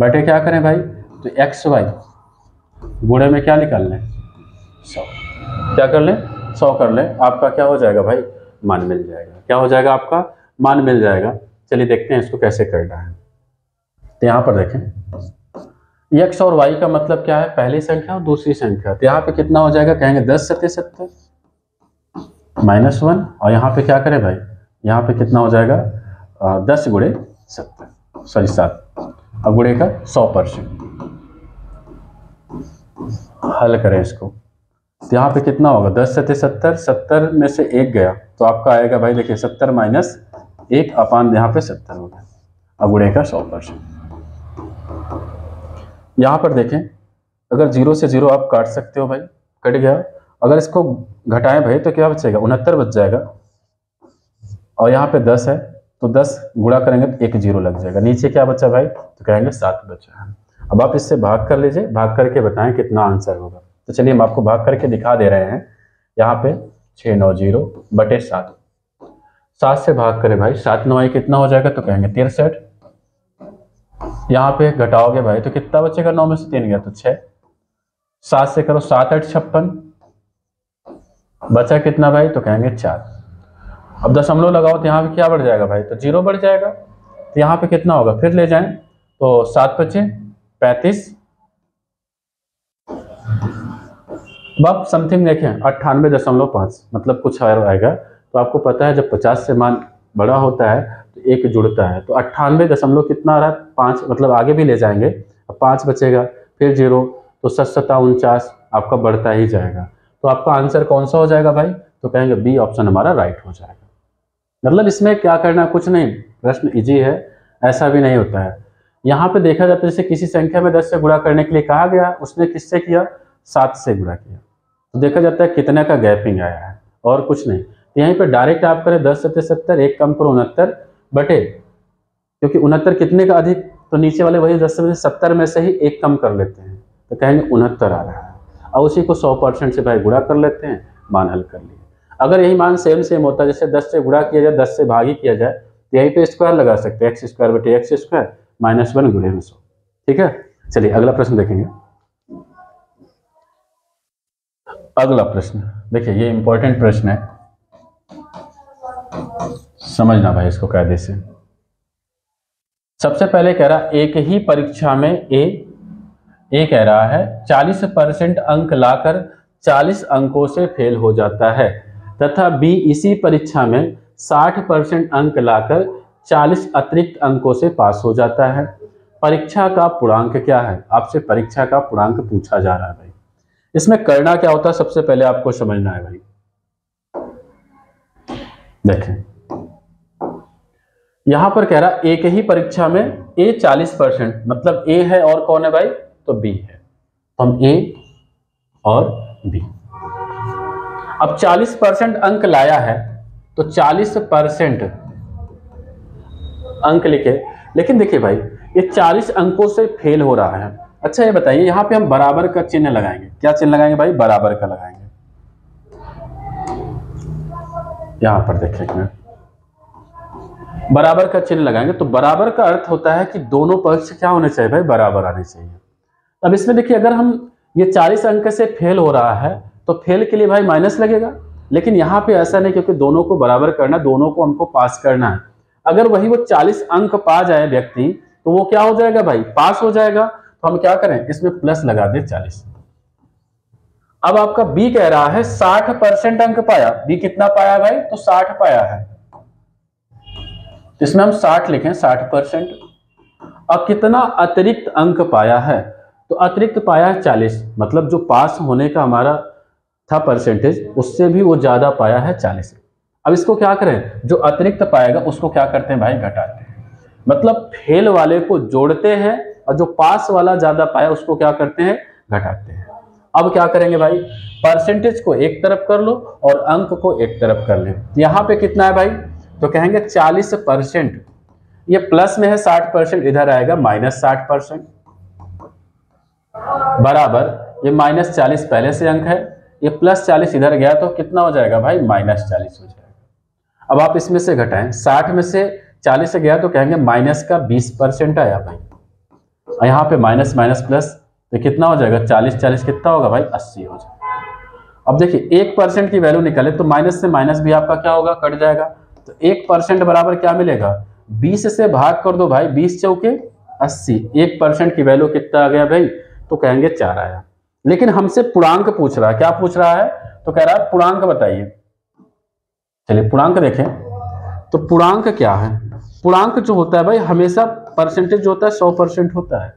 बटे क्या करें भाई तो एक्स वाई गुणे में क्या निकाल लें सौ, क्या कर लें सौ कर लें, आपका क्या हो जाएगा भाई मान मिल जाएगा। क्या हो जाएगा आपका मान मिल जाएगा। चलिए देखते हैं इसको कैसे करना है। तो यहाँ पर देखें एक्स और वाई का मतलब क्या है, पहली संख्या और दूसरी संख्या। तो यहाँ पे कितना हो जाएगा, कहेंगे दस सत्य सत्तर माइनस वन, और यहाँ पे क्या करें भाई यहाँ पे कितना हो जाएगा आ, दस गुणे सत्तर सॉरी सात, अब गुणे का सौ परसेंट। हल करें इसको तो यहाँ पे कितना होगा दस सत्य सत्तर, सत्तर में से एक गया तो आपका आएगा भाई देखिए सत्तर माइनस एक अपान यहाँ पे सत्तर हो गया, अब गुणे का सौ परसेंट। यहाँ पर देखें अगर जीरो से जीरो आप काट सकते हो भाई, कट गया। अगर इसको घटाएं भाई तो क्या बचेगा उनहत्तर बच जाएगा, और यहाँ पे दस है तो दस गुणा करेंगे तो एक जीरो लग जाएगा। नीचे क्या बचा भाई तो कहेंगे सात बचा। अब आप इससे भाग कर लीजिए, भाग करके बताएं कितना आंसर होगा। तो चलिए हम आपको भाग करके दिखा दे रहे हैं। यहाँ पे छः नौ जीरो बटे सात, सात से भाग करें भाई सात नौ कितना हो जाएगा तो कहेंगे तिरसठ। यहाँ पे घटाओगे भाई तो कितना बचेगा, नौ में से तीन गया तो छः, सात से करो सात आठ छप्पन, बचा कितना भाई तो कहेंगे चार। अब दशमलव लगाओ तो यहाँ पे क्या बढ़ जाएगा भाई तो जीरो बढ़ जाएगा। तो यहाँ पे कितना होगा फिर ले जाएं तो सात बचे पैंतीस। अब समथिंग देखें अट्ठानवे दशमलव पाँच, मतलब कुछ और आएगा। तो आपको पता है जब पचास से मान बड़ा होता है तो एक जुड़ता है, तो अट्ठानवे दशमलव कितना आ रहा है पाँच, मतलब आगे भी ले जाएंगे। अब पाँच बचेगा फिर जीरो तो सत सता उनचास, आपका बढ़ता ही जाएगा। तो आपका आंसर कौन सा हो जाएगा भाई तो कहेंगे बी ऑप्शन हमारा राइट हो जाएगा। मतलब इसमें क्या करना कुछ नहीं, प्रश्न इजी है, ऐसा भी नहीं होता है। यहाँ पे देखा जाता है जैसे किसी संख्या में दस से गुणा करने के लिए कहा गया, उसने किससे किया सात से गुणा किया, तो देखा जाता है कितने का गैपिंग आया है और कुछ नहीं। यहीं पे डायरेक्ट आप करें दस सत्तर सत्तर, एक कम करो उनहत्तर बटे, क्योंकि उनहत्तर कितने का अधिक, तो नीचे वाले वही दस से सत्तर में से ही एक कम कर लेते हैं तो कहेंगे उनहत्तर आ रहा है, और उसी को सौ परसेंट से भाई गुणा कर लेते हैं, मान हल कर लिए। अगर यही मान सेम सेम होता, जैसे दस से गुणा किया जाए, दस से भागी किया जाए, तो यहीं पे स्क्वायर लगा सकते हैं, एक्स स्क्वायर बटे एक्स स्क्वायर माइनस वन गुणे में सौ। ठीक है, चलिए अगला प्रश्न देखेंगे। अगला प्रश्न देखिए, ये इंपॉर्टेंट प्रश्न है, समझना भाई इसको कायदे से। सबसे पहले कह रहा एक ही परीक्षा में ए ए कह रहा है चालीस परसेंट अंक लाकर चालीस अंकों से फेल हो जाता है, तथा बी इसी परीक्षा में साठ परसेंट अंक लाकर चालीस अतिरिक्त अंकों से पास हो जाता है। परीक्षा का पूर्णांक क्या है? आपसे परीक्षा का पूर्णांक पूछा जा रहा है भाई। इसमें करना क्या होता है सबसे पहले आपको समझना है भाई। देखें यहां पर कह रहा एक ही परीक्षा में ए चालीस परसेंट, मतलब ए है और कौन है भाई, तो बी है। हम ए और बी, अब चालीस परसेंट अंक लाया है तो चालीस परसेंट अंक लिखे, लेकिन देखिए भाई ये चालीस अंकों से फेल हो रहा है। अच्छा ये बताइए यहां पे हम बराबर का चिन्ह लगाएंगे, क्या चिन्ह लगाएंगे भाई, बराबर का लगाएंगे। यहां पर देखेंगे बराबर का चिन्ह लगाएंगे, तो बराबर का अर्थ होता है कि दोनों पक्ष क्या होने चाहिए भाई, बराबर आने चाहिए। अब इसमें देखिए अगर हम ये चालीस अंक से फेल हो रहा है तो फेल के लिए भाई माइनस लगेगा, लेकिन यहाँ पे ऐसा नहीं, क्योंकि दोनों को बराबर करना, दोनों को हमको पास करना है। अगर वही वो चालीस अंक पा जाए व्यक्ति तो वो क्या हो जाएगा भाई, पास हो जाएगा। तो हम क्या करें, इसमें प्लस लगा दे चालीस। अब आपका बी कह रहा है साठ परसेंट अंक पाया, बी कितना पाया भाई, तो साठ पाया है, इसमें हम साठ लिखें, साठ परसेंट। अब कितना अतिरिक्त अंक पाया है, तो अतिरिक्त पाया है चालीस, मतलब जो पास होने का हमारा था परसेंटेज, उससे भी वो ज्यादा पाया है चालीस। अब इसको क्या करें, जो अतिरिक्त पाएगा उसको क्या करते हैं भाई, घटाते हैं, मतलब फेल वाले को जोड़ते हैं और जो पास वाला ज्यादा पाया उसको क्या करते हैं, घटाते हैं। अब क्या करेंगे भाई, परसेंटेज को एक तरफ कर लो और अंक को एक तरफ कर ले। यहाँ पे कितना है भाई, तो कहेंगे चालीस परसेंट, ये प्लस में है, साठ परसेंट इधर आएगा माइनस साठ परसेंट बराबर, ये माइनस चालीस पहले से अंक है, ये प्लस चालीस इधर गया तो कितना हो जाएगा भाई, माइनस चालीस हो जाएगा। अब आप इसमें से घटाएं, साठ में से चालीस से गया तो कहेंगे माइनस का बीस परसेंट आया भाई, यहाँ पे माइनस माइनस प्लस, तो कितना हो जाएगा, चालीस चालीस कितना होगा भाई, अस्सी हो जाएगा। अब देखिए एक परसेंट की वैल्यू निकाले तो माइनस से माइनस भी आपका क्या होगा, कट जाएगा, तो एक परसेंट बराबर क्या मिलेगा, बीस से भाग कर दो भाई, बीस चौके अस्सी, एक परसेंट की वैल्यू कितना आ गया भाई, तो कहेंगे चार आया। लेकिन हमसे पूर्णांक पूछ रहा है, क्या पूछ रहा है, तो कह रहा है पूर्णांक बताइए। चलिए पूर्णांक देखें, तो पूर्णांक क्या है, पूर्णांक जो होता है भाई हमेशा परसेंटेज जो होता है सौ परसेंट होता है,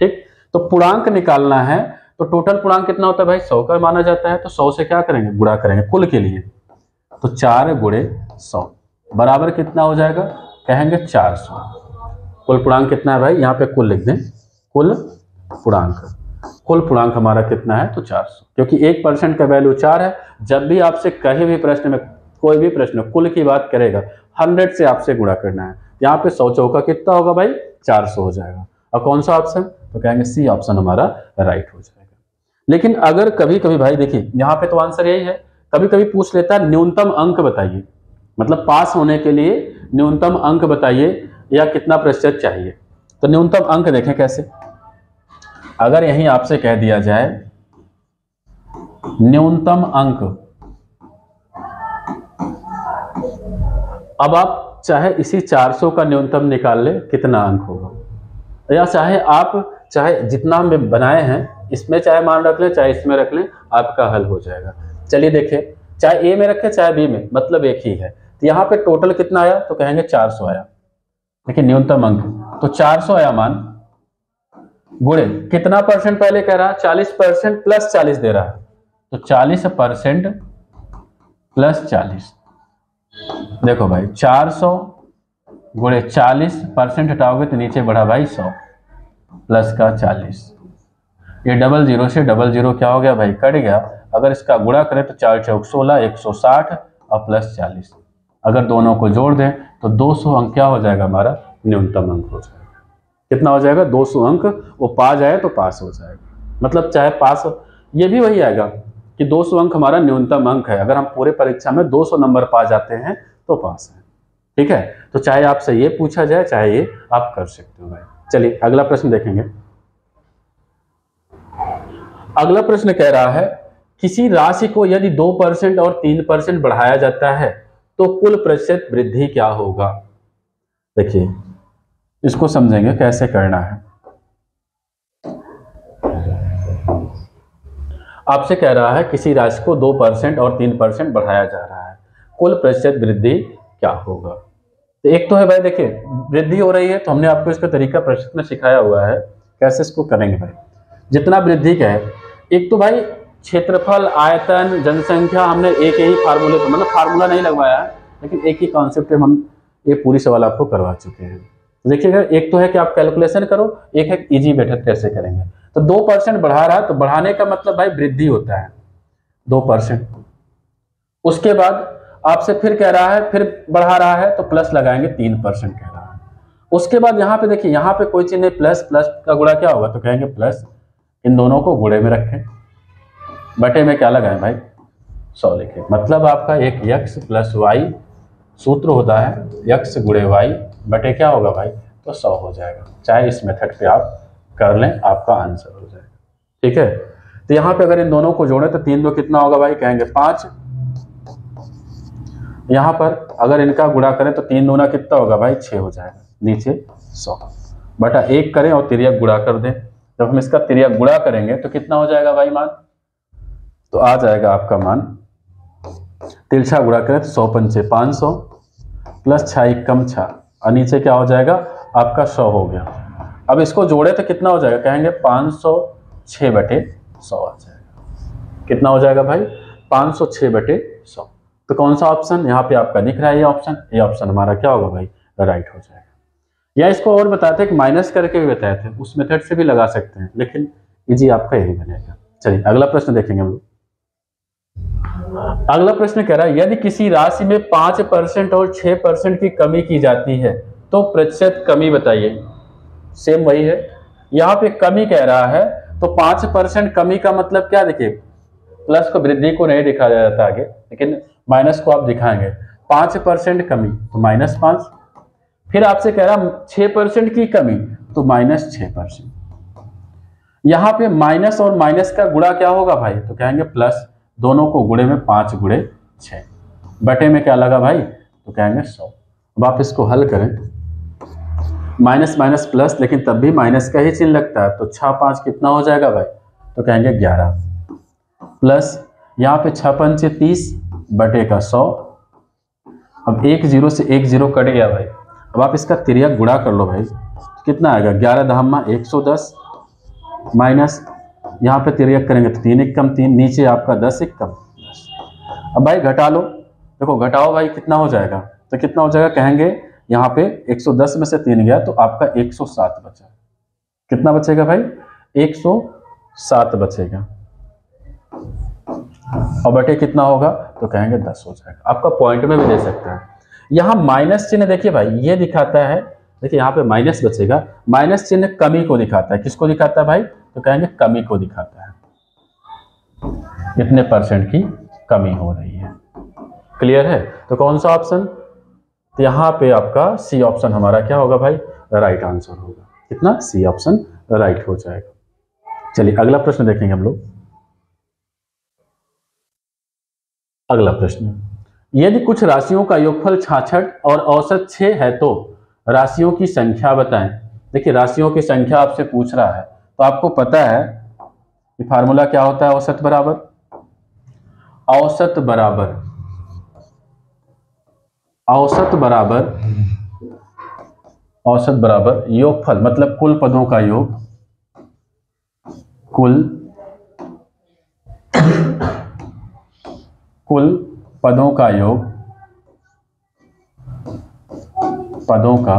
ठीक, तो पूर्णांक निकालना है तो टोटल पूर्णांक कितना होता है भाई, सौ का माना जाता है, तो सौ से क्या करेंगे, गुणा करेंगे कुल के लिए, तो चार गुणे सौ बराबर कितना हो जाएगा, कहेंगे चार सौ। कुल पूर्णांक कितना है भाई, यहाँ पे कुल लिख दें, कुल पूर्णांक, कुल पूर्णांक हमारा कितना है, तो चार सौ, क्योंकि एक परसेंट का वैल्यू चार है। जब भी आपसे कहीं भी प्रश्न में कोई भी प्रश्न कुल की बात करेगा, सौ से आपसे गुणा करना है, यहाँ पे सौ चौका कितना होगा भाई, चार सौ हो जाएगा। और कौन सा ऑप्शन, तो कहेंगे सी ऑप्शन हमारा राइट हो जाएगा। लेकिन अगर कभी कभी भाई देखिए यहाँ पे तो आंसर यही है, कभी कभी पूछ लेता है न्यूनतम अंक बताइए, मतलब पास होने के लिए न्यूनतम अंक बताइए या कितना प्रतिशत चाहिए, तो न्यूनतम अंक देखें कैसे। अगर यही आपसे कह दिया जाए न्यूनतम अंक, अब आप चाहे इसी चार सौ का न्यूनतम निकाल ले कितना अंक होगा, या चाहे आप चाहे जितना हम बनाए हैं इसमें चाहे मान रख लें चाहे इसमें रख लें, आपका हल हो जाएगा। चलिए देखें, चाहे ए में रखें चाहे बी में, मतलब एक ही है। तो यहाँ पे टोटल कितना आया, तो कहेंगे चार सौ आया, देखिए न्यूनतम अंक तो चार सौ आया मान, गुणे कितना परसेंट पहले कह रहा है, चालीस परसेंट प्लस चालीस दे रहा है, तो चालीस परसेंट प्लस चालीस, देखो भाई चार सौ गुणे चालीस परसेंट हटाओगे तो नीचे बढ़ा भाई सौ प्लस का चालीस, ये डबल जीरो से डबल जीरो क्या हो गया भाई, कट गया, अगर इसका गुणा करें तो चार चौक सोलह, एक सौ साठ और प्लस चालीस, अगर दोनों को जोड़ दें तो दो सौ अंक क्या हो जाएगा, हमारा न्यूनतम अंक हो जाएगा। कितना हो जाएगा, दो सौ अंक। वो पास आए तो पास हो जाएगा, मतलब चाहे पास, ये भी वही आएगा कि दो सौ अंक हमारा न्यूनतम अंक है। अगर हम पूरे परीक्षा में दो सौ नंबर पा जाते हैं तो पास है। ठीक है, तो चाहे आपसे ये पूछा जाए चाहे ये आप कर सकते हो भाई। चलिए अगला प्रश्न देखेंगे। अगला प्रश्न कह रहा है किसी राशि को यदि दो परसेंट और तीन परसेंट बढ़ाया जाता है तो कुल प्रतिशत वृद्धि क्या होगा। देखिए इसको समझेंगे कैसे करना है। आपसे कह रहा है किसी राशि को दो परसेंट और तीन परसेंट बढ़ाया जा रहा है, कुल प्रतिशत वृद्धि क्या होगा। तो एक तो है भाई देखिए वृद्धि हो रही है तो हमने आपको इसका तरीका प्रश्न में सिखाया हुआ है कैसे इसको करेंगे भाई। जितना वृद्धि का है, एक तो भाई क्षेत्रफल, आयतन, जनसंख्या, हमने एक ही फार्मूले को, मतलब फार्मूला नहीं लगवाया है लेकिन एक ही कॉन्सेप्ट में हम ये पूरी सवाल आपको करवा चुके हैं। देखिएगा एक तो है कि आप कैलकुलेशन करो, एक है इजी मेथड कैसे करेंगे। तो दो परसेंट बढ़ा रहा है तो बढ़ाने का मतलब भाई वृद्धि होता है दो परसेंट। उसके बाद आपसे फिर कह रहा है फिर बढ़ा रहा है तो प्लस लगाएंगे, तीन परसेंट कह रहा है। उसके बाद यहाँ पे देखिए यहाँ पे कोई चिन्ह प्लस, प्लस का गुणा क्या होगा तो कहेंगे प्लस, इन दोनों को गुणे में रखें, बटे में क्या लगाएं भाई सौ लिखें। मतलब आपका एक यक्स प्लस वाई सूत्र होता है, यक्स गुणे वाई बटे क्या होगा भाई तो सौ हो जाएगा। चाहे इस मेथड पे आप कर लें आपका आंसर हो जाएगा। ठीक है, तो यहाँ पे अगर इन दोनों को जोड़े तो तीन दो कितना होगा भाई कहेंगे पाँच। यहाँ पर अगर इनका गुणा करें तो तीन दूना कितना होगा भाई छः हो जाएगा, नीचे सौ बटा एक करें और तिरक गुणा कर दें। जब हम इसका तिरक गुणा करेंगे तो कितना हो जाएगा भाई मान, तो आ जाएगा आपका मान, तिरछा गुणा करें तो सौ पंचे पाँच सौ प्लस छः एक कम छः और नीचे क्या हो जाएगा आपका सौ हो गया। अब इसको जोड़े तो कितना हो जाएगा कहेंगे पाँच सौ छः बटे सौ आ जाएगा। कितना हो जाएगा भाई पाँच सौ छः बटे सौ। तो कौन सा ऑप्शन यहाँ पे आपका दिख रहा है, ये ऑप्शन, ये ऑप्शन हमारा क्या होगा भाई राइट हो जाएगा। या इसको और बताते थे माइनस करके भी बताए थे, उस मेथड से भी लगा सकते हैं लेकिन इजी आपका यही बनेगा। चलिए अगला प्रश्न देखेंगे हम लोग। अगला प्रश्न कह रहा है यदि किसी राशि में पाँच परसेंट और छः परसेंट की कमी की जाती है तो प्रतिशत कमी बताइए। सेम वही है, यहाँ पे कमी कह रहा है तो पाँच परसेंट कमी का मतलब क्या, देखिए प्लस को वृद्धि को नहीं दिखा जाता आगे लेकिन माइनस को आप दिखाएंगे। पाँच परसेंट कमी तो माइनस पाँच, फिर आपसे कह रहा छः परसेंट की कमी तो माइनस छः परसेंट। यहाँ पे माइनस और माइनस का गुणा क्या होगा भाई तो कहेंगे प्लस, दोनों को गुणे में पाँच गुणे छः बटे में क्या लगा भाई तो कहेंगे सौ। अब आप इसको हल करें, माइनस माइनस प्लस लेकिन तब भी माइनस का ही चिन्ह लगता है तो छः पाँच कितना हो जाएगा भाई तो कहेंगे ग्यारह प्लस, यहाँ पे छः पंचे तीस बटे का सौ। अब एक जीरो से एक जीरो कट गया भाई, अब आप इसका तिरक गुणा कर लो भाई तो कितना आएगा ग्यारह दहमा एक सौ दस माइनस, यहाँ पे तिरक करेंगे तो तीन एक कम तीन, नीचे आपका दस एक कम दस। अब भाई घटा लो, देखो घटाओ भाई कितना हो जाएगा तो कितना हो जाएगा कहेंगे यहाँ पे एक सौ दस में से तीन गया तो आपका एक सौ सात बचा। कितना बचेगा भाई एक सौ सात बचेगा और बटे कितना होगा तो कहेंगे दस हो जाएगा। आपका पॉइंट में भी दे सकते हैं। यहाँ माइनस चिन्ह देखिए भाई ये दिखाता है, देखिए यहाँ पे माइनस बचेगा, माइनस चिन्ह कमी को दिखाता है। किसको दिखाता है भाई तो कहेंगे कमी को दिखाता है, कितने परसेंट की कमी हो रही है। क्लियर है, तो कौन सा ऑप्शन, तो यहाँ पे आपका सी ऑप्शन हमारा क्या होगा भाई राइट आंसर होगा। कितना, सी ऑप्शन राइट हो जाएगा। चलिए अगला प्रश्न देखेंगे हम लोग। अगला प्रश्न, यदि कुछ राशियों का योगफल छियासठ और औसत छः है तो राशियों की संख्या बताएं। देखिए राशियों की संख्या आपसे पूछ रहा है तो आपको पता है कि फार्मूला क्या होता है, औसत बराबर औसत बराबर औसत बराबर औसत बराबर योगफल मतलब कुल पदों का योग, कुल कुल पदों का योग, पदों का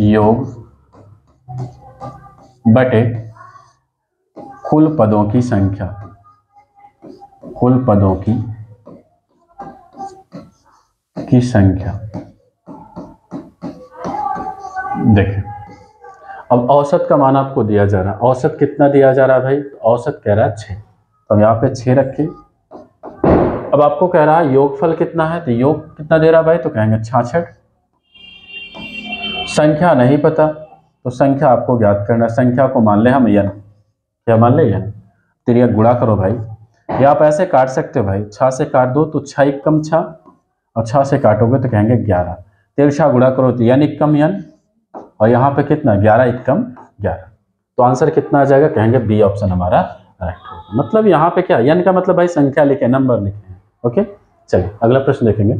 योग बटे कुल पदों की संख्या, कुल पदों की की संख्या। देखिए अब औसत का मान आपको दिया जा रहा है, औसत कितना दिया जा रहा है भाई, औसत कह रहा है छः, तो हम यहाँ पे छः रखें। अब आपको कह रहा है योगफल कितना है, तो योग कितना दे रहा है भाई, तो कहेंगे छियासठ। संख्या नहीं पता तो संख्या आपको ज्ञात करना, संख्या को मान लें हम यन, क्या मान लें यन, त्रिया गुणा करो भाई, या आप ऐसे काट सकते हो भाई, छः से काट दो तो छः एक कम छः, और छः से काटोगे तो कहेंगे ग्यारह, तिरछा गुणा करो तो यन एक कम यन, और यहाँ पे कितना ग्यारह एक कम ग्यारह, तो आंसर कितना आ जाएगा, कहेंगे बी ऑप्शन हमारा राइट होगा। मतलब यहाँ पे क्या यन का मतलब भाई संख्या लिखे, नंबर लिखे। ओके चलिए अगला प्रश्न देखेंगे,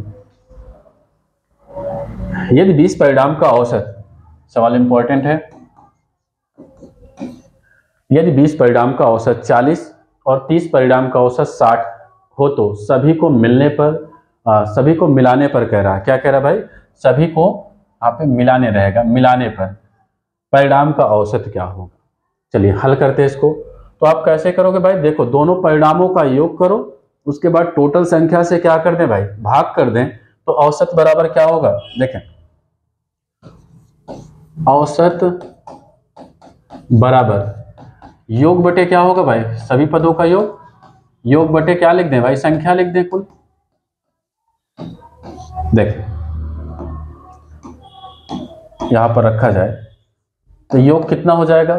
यदि बीस परिणाम का औसत, सवाल इंपॉर्टेंट है, यदि बीस परिणाम का औसत चालीस और तीस परिणाम का औसत साठ हो तो सभी को मिलने पर आ, सभी को मिलाने पर कह रहा है, क्या कह रहा है भाई, सभी को यहाँ पे मिलाने रहेगा, मिलाने पर परिणाम का औसत क्या होगा। चलिए हल करते हैं इसको, तो आप कैसे करोगे भाई, देखो दोनों परिणामों का योग करो, उसके बाद टोटल संख्या से क्या कर दें भाई, भाग कर दें, तो औसत बराबर क्या होगा, देखें औसत बराबर योग बटे क्या होगा भाई, सभी पदों का योग, योग बटे क्या लिख दें भाई, संख्या लिख दें कुल। देखें यहां पर रखा जाए तो योग कितना हो जाएगा,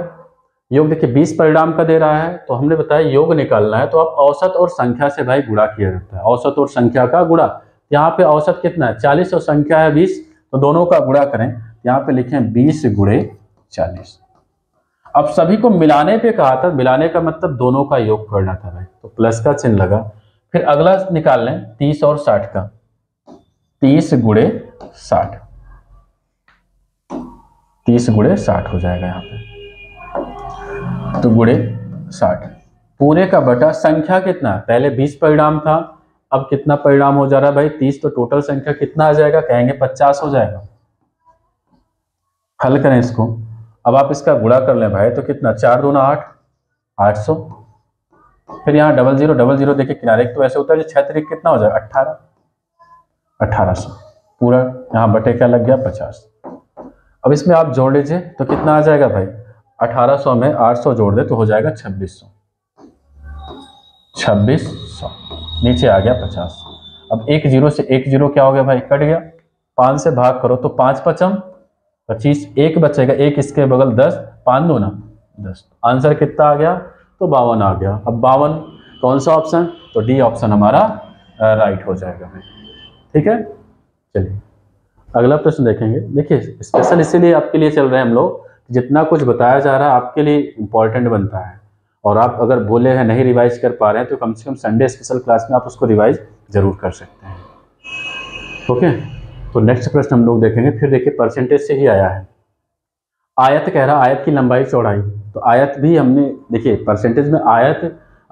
योग देखिए बीस परिणाम का दे रहा है, तो हमने बताया योग निकालना है, तो आप औसत और संख्या से भाई गुणा किया जाता है, औसत और संख्या का गुणा, यहाँ पे औसत कितना है चालीस और संख्या है बीस, तो दोनों का गुणा करें, यहाँ पे लिखें बीस गुणे चालीस। अब सभी को मिलाने पे कहा था, मिलाने का मतलब दोनों का योग करना था भाई, तो प्लस का चिन्ह लगा। फिर अगला निकाल लें तीस और साठ का, तीस गुणे साठ, तीस गुणे साठ हो जाएगा यहाँ पे, तो गुणे साठ पूरे का बटा संख्या कितना, पहले बीस परिणाम था, अब कितना परिणाम हो जा रहा है भाई तीस, तो टोटल संख्या कितना आ जाएगा, कहेंगे पचास हो जाएगा। हल करें इसको, अब आप इसका गुणा कर लें भाई, तो कितना चार दूना आठ, आठ सौ, फिर यहाँ डबल जीरो डबल जीरो देखिए किनारे, तो ऐसे होता है छह तरीक कितना हो जाएगा अट्ठारह, अट्ठारह सौ पूरा यहाँ बटे क्या लग गया पचास। अब इसमें आप जोड़ लीजिए तो कितना आ जाएगा भाई, अठारह सौ में आठ सौ जोड़ दे तो हो जाएगा छब्बीस सौ, छब्बीस सौ नीचे आ गया पचास। अब एक जीरो से एक जीरो क्या हो गया भाई, कट गया, पाँच से भाग करो तो पाँच पचम पच्चीस, एक बचेगा एक, इसके बगल दस, पाँच दो ना दस, आंसर कितना आ गया, तो बावन आ गया। अब बावन कौन सा ऑप्शन, तो डी ऑप्शन हमारा राइट हो जाएगा भाई, ठीक है। चलिए अगला प्रश्न देखेंगे, देखिए स्पेशल इसीलिए आपके लिए चल रहे हैं हम लोग, जितना कुछ बताया जा रहा है आपके लिए इम्पोर्टेंट बनता है, और आप अगर बोले हैं नहीं रिवाइज कर पा रहे हैं तो कम से कम संडे स्पेशल क्लास में आप उसको रिवाइज जरूर कर सकते हैं। ओके तो नेक्स्ट प्रश्न हम लोग देखेंगे, फिर देखिए परसेंटेज से ही आया है, आयत कह रहा आयत की लंबाई चौड़ाई, तो आयत भी हमने देखिए परसेंटेज में, आयत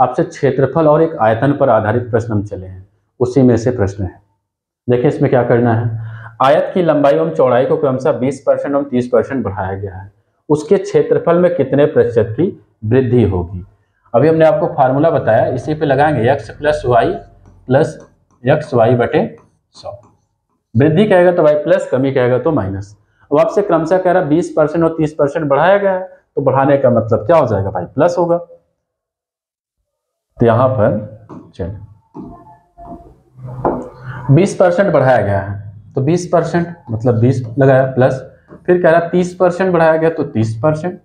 आपसे क्षेत्रफल और एक आयतन पर आधारित प्रश्न हम चले हैं, उसी में से प्रश्न है। देखिए इसमें क्या करना है, आयत की लंबाई एवं चौड़ाई को क्रमशः बीस परसेंट एवं तीस परसेंट बढ़ाया गया है, उसके क्षेत्रफल में कितने प्रतिशत की वृद्धि होगी। अभी हमने आपको फार्मूला बताया, इसी पे लगाएंगे x plus y plus x y बटे सौ, वृद्धि कहेगा तो वाई प्लस, कमी कहेगा तो माइनस। अब आपसे क्रमशः कह रहा है बीस परसेंट और तीस परसेंट बढ़ाया गया है, तो बढ़ाने का मतलब क्या हो जाएगा भाई, प्लस होगा। तो यहां पर चलिए बीस परसेंट बढ़ाया गया है, तो बीस परसेंट मतलब बीस लगाया प्लस, फिर कह रहा है तीस परसेंट बढ़ाया गया तो तीस परसेंट,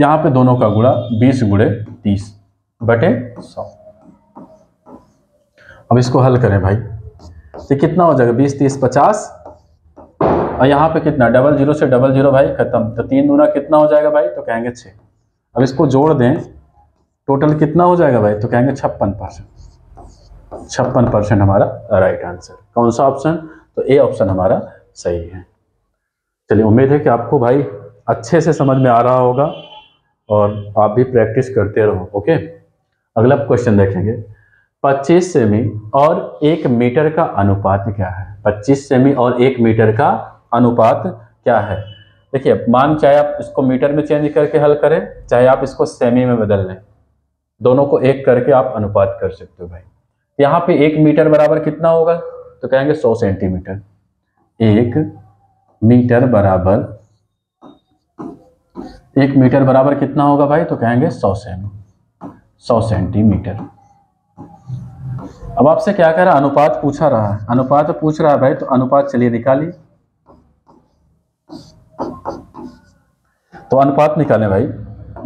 यहाँ पे दोनों का गुणा बीस गुणे तीस बटे सौ। अब इसको हल करें भाई तो कितना हो जाएगा बीस तीस पचास, और यहाँ पे कितना डबल जीरो से डबल जीरो भाई खत्म, तो तीन गुना कितना हो जाएगा भाई, तो कहेंगे छः। अब इसको जोड़ दें टोटल कितना हो जाएगा भाई, तो कहेंगे छप्पन परसेंट, छप्पन परसेंट हमारा राइट आंसर, कौन सा ऑप्शन, तो ए ऑप्शन हमारा सही है। चलिए उम्मीद है कि आपको भाई अच्छे से समझ में आ रहा होगा और आप भी प्रैक्टिस करते रहो। ओके अगला क्वेश्चन देखेंगे, पच्चीस सेमी और एक मीटर का अनुपात क्या है, पच्चीस सेमी और एक मीटर का अनुपात क्या है। देखिए मान चाहे आप इसको मीटर में चेंज करके हल करें, चाहे आप इसको सेमी में बदल लें, दोनों को एक करके आप अनुपात कर सकते हो भाई। यहाँ पे एक मीटर बराबर कितना होगा, तो कहेंगे सौ सेंटीमीटर। एक मीटर बराबर एक मीटर बराबर कितना होगा भाई, तो कहेंगे सौ सेमी सौ सेंटीमीटर। अब आपसे क्या कह रहा है, अनुपात पूछा रहा है, अनुपात पूछ रहा है भाई, तो अनुपात चलिए निकालिए। तो अनुपात निकालें भाई,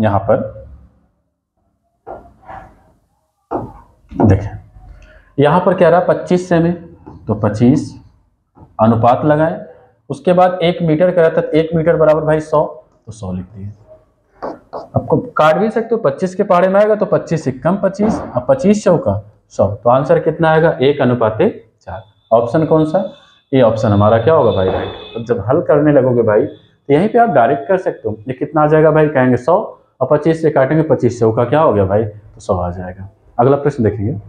यहां पर देखें, यहां पर कह रहा है पच्चीस सेमी, तो पच्चीस अनुपात लगाएं। उसके बाद एक मीटर कह रहा था, एक मीटर बराबर भाई सौ, तो सौ लिख दिए। आपको काट भी सकते हो, पच्चीस के पहाड़े में आएगा तो पच्चीस से कम पच्चीस, अब पच्चीस सौ का सौ, तो आंसर कितना आएगा, एक अनुपाते चार। ऑप्शन कौन सा, ये ऑप्शन हमारा क्या होगा भाई राइट। तो जब हल करने लगोगे भाई तो यहीं पे आप डायरेक्ट कर सकते हो। ये कितना आ जाएगा भाई, कहेंगे सौ और पच्चीस से काटेंगे, पच्चीस सौ का क्या हो गया भाई, तो सौ आ जाएगा। अगला प्रश्न देखिए,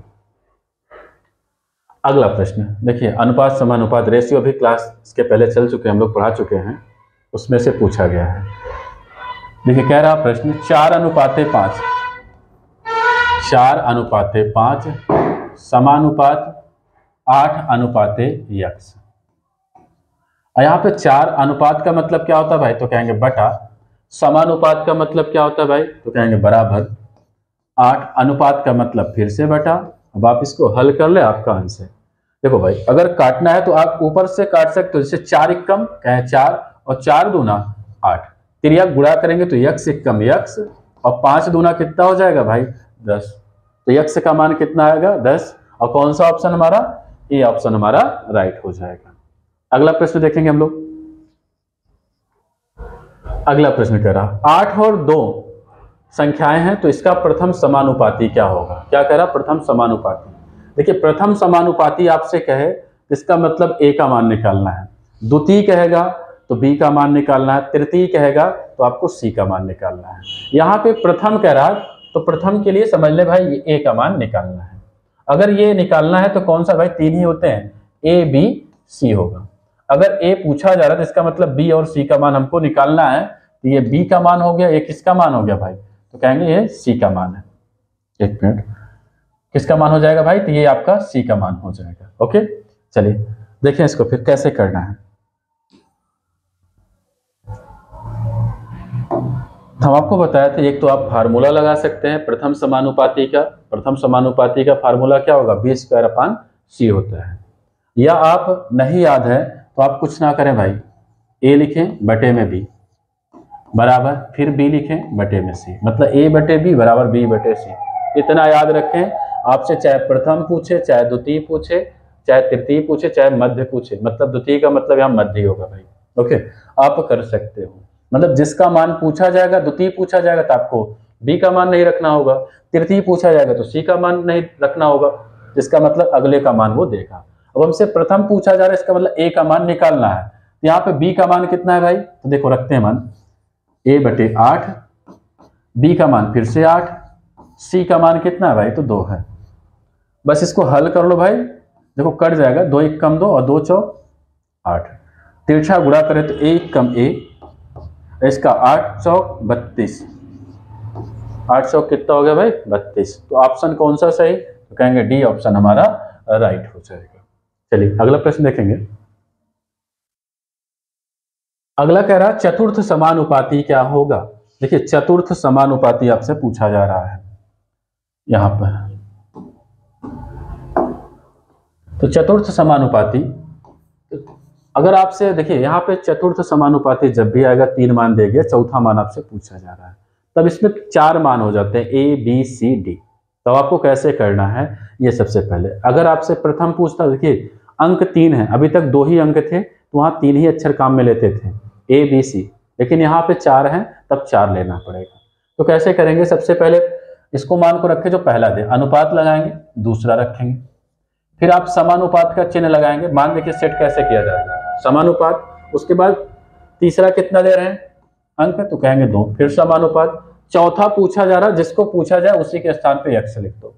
अगला प्रश्न देखिए, अनुपात समानुपात रेशियो भी क्लास के पहले चल चुके हैं, हम लोग पढ़ा चुके हैं, उसमें से पूछा गया है। देखिए कह रहा प्रश्न, चार अनुपाते पाँच चार अनुपाते पाँच समानुपात आठ अनुपाते यक्ष। यहाँ पे चार अनुपात का मतलब क्या होता है भाई, तो कहेंगे बटा, समानुपात का मतलब क्या होता है भाई, तो कहेंगे बराबर, आठ अनुपात का मतलब फिर से बटा। अब आप इसको हल कर ले, आपका आंसर देखो भाई, अगर काटना है तो आप ऊपर से काट सकते हो, जैसे चार इक्कम कहें चार और चार दूना आठ, त्रिया गुणा करेंगे तो यक्ष इक्कम यक्ष, और पाँच दूना कितना हो जाएगा भाई दस, तो यक्ष का मान कितना आएगा दस। और कौन सा ऑप्शन हमारा, ये ऑप्शन हमारा राइट हो जाएगा। अगला प्रश्न देखेंगे हम लोग। अगला प्रश्न कह रहा आठ और दो संख्याएं हैं, तो इसका प्रथम समानुपाती क्या होगा। क्या कह रहा, प्रथम समानुपाती। देखिए प्रथम समानुपाती आपसे कहे, इसका मतलब ए का मान निकालना है, द्वितीय कहेगा तो बी का मान निकालना है, तृतीय कहेगा तो आपको सी का मान निकालना है। यहाँ पे प्रथम कह रहा तो प्रथम के लिए समझ ले भाई ये ए का मान निकालना है। अगर ये निकालना है तो कौन सा भाई, तीन ही होते हैं, ए बी सी होगा। अगर ए पूछा जा रहा है तो इसका मतलब बी और सी का मान हमको निकालना है, तो ये बी का मान हो गया, ये किसका मान हो गया भाई, तो कहेंगे ये सी का मान है। एक मिनट, किसका मान हो जाएगा भाई, तो ये आपका सी का मान हो जाएगा। ओके चलिए देखें इसको फिर कैसे करना है। हम आपको बताया था, एक तो आप फार्मूला लगा सकते हैं प्रथम समानुपाती का, प्रथम समानुपाती का फार्मूला क्या होगा, बी स्क्वायर अपान सी होता है। या आप नहीं याद है तो आप कुछ ना करें भाई, ए लिखें बटे में बी बराबर, फिर बी लिखें बटे में सी, मतलब ए बटे बी बराबर बी बटे सी। इतना याद रखें, आपसे चाहे प्रथम पूछे, चाहे द्वितीय पूछे, चाहे तृतीय पूछे, चाहे मध्य पूछे, मतलब द्वितीय का मतलब यहाँ मध्य होगा भाई। ओके आप कर सकते हो, मतलब जिसका मान पूछा जाएगा, द्वितीय पूछा जाएगा तो आपको बी का मान नहीं रखना होगा, तृतीय पूछा जाएगा तो सी का मान नहीं रखना होगा, जिसका मतलब अगले का मान वो देगा। अब हमसे प्रथम पूछा जा रहा है, इसका मतलब ए का मान निकालना है, तो यहाँ पे बी का मान कितना है भाई, तो देखो रखते हैं मान ए बटे आठ, बी का मान फिर से आठ, सी का मान कितना है भाई, तो दो है। बस इसको हल कर लो भाई, देखो कट जाएगा, दो एक कम दो और दो चौ आठ, तिरछा गुणा करें तो ए एक कम ए, इसका आठ सौ बत्तीस, आठ सौ कितना हो गया भाई बत्तीस। तो ऑप्शन कौन सा सही, तो कहेंगे डी ऑप्शन हमारा राइट हो जाएगा। चलिए अगला प्रश्न देखेंगे। अगला कह रहा चतुर्थ समानुपाती क्या होगा। देखिए चतुर्थ समानुपाती आपसे पूछा जा रहा है यहां पर, तो चतुर्थ समानुपाती अगर आपसे देखिए यहां पे चतुर्थ समानुपाती जब भी आएगा तीन मान देगा, चौथा मान आपसे पूछा जा रहा है, तब इसमें चार मान हो जाते हैं ए बी सी डी। तो आपको कैसे करना है ये सबसे पहले, अगर आपसे प्रथम पूछता, देखिए अंक तीन है, अभी तक दो ही अंक थे तो वहाँ तीन ही अक्षर काम में लेते थे ए बी सी, लेकिन यहाँ पे चार हैं तब चार लेना पड़ेगा। तो कैसे करेंगे, सबसे पहले इसको मान को रखें जो पहला दे, अनुपात लगाएंगे, दूसरा रखेंगे, फिर आप समानुपात का चिन्ह लगाएंगे। मान देखिए सेट कैसे किया जाएगा, समानुपात, उसके बाद तीसरा कितना दे रहे हैं अंक, तो कहेंगे दो, फिर समानुपात, चौथा पूछा जा रहा है जिसको पूछा जाए उसी के स्थान पर यक्ष लिख दो,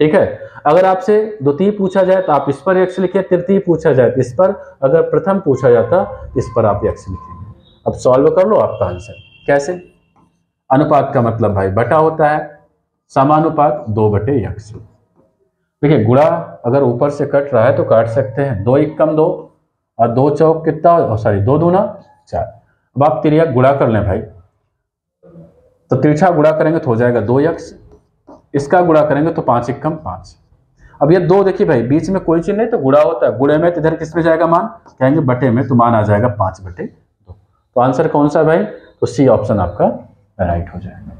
ठीक है। अगर आपसे द्वितीय पूछा जाए तो आप इस पर यक्ष लिखिए, तृतीय पूछा जाए तो इस पर, अगर प्रथम पूछा जाता इस पर आप यक्ष लिखेंगे। अब सॉल्व कर लो, आपका आंसर कैसे, अनुपात का मतलब भाई बटा होता है, समानुपात दो बटे यक्स। देखिए गुणा अगर ऊपर से कट रहा है तो काट सकते हैं, दो एक कम दो और दो चौक कितना, सॉरी दो दूना चार। अब आप तिरिया गुणा कर लें भाई, तो तिरछा गुणा करेंगे तो हो जाएगा दो यक्स, इसका गुणा करेंगे तो पांच एक कम पांच। अब ये दो देखिए भाई बीच में कोई चीज नहीं तो गुणा होता है, गुणे में तो इधर किस पे जाएगा मान, कहेंगे बटे में, तो मान आ जाएगा पांच बटे दो। तो आंसर कौन सा भाई, तो सी ऑप्शन आपका राइट हो जाएगा।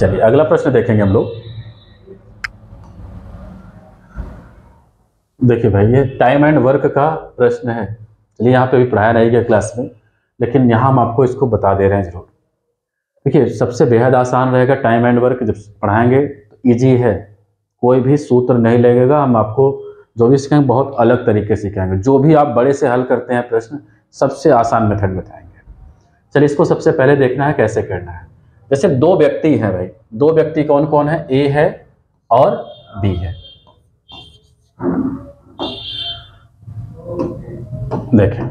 चलिए अगला प्रश्न देखेंगे हम लोग। देखिए भाई ये टाइम एंड वर्क का प्रश्न है, चलिए यहाँ पे भी पढ़ाया नहीं गया क्लास में, लेकिन यहाँ हम आपको इसको बता दे रहे हैं जरूर। देखिए सबसे बेहद आसान रहेगा टाइम एंड वर्क, जब पढ़ाएंगे तो ईजी है, कोई भी सूत्र नहीं लगेगा, हम आपको जो भी सिखाएंगे बहुत अलग तरीके से सिखाएंगे, जो भी आप बड़े से हल करते हैं प्रश्न सबसे आसान मेथड बताएंगे। चलिए इसको सबसे पहले देखना है कैसे करना है। जैसे दो व्यक्ति हैं भाई, दो व्यक्ति कौन कौन है, ए है और बी है। देखें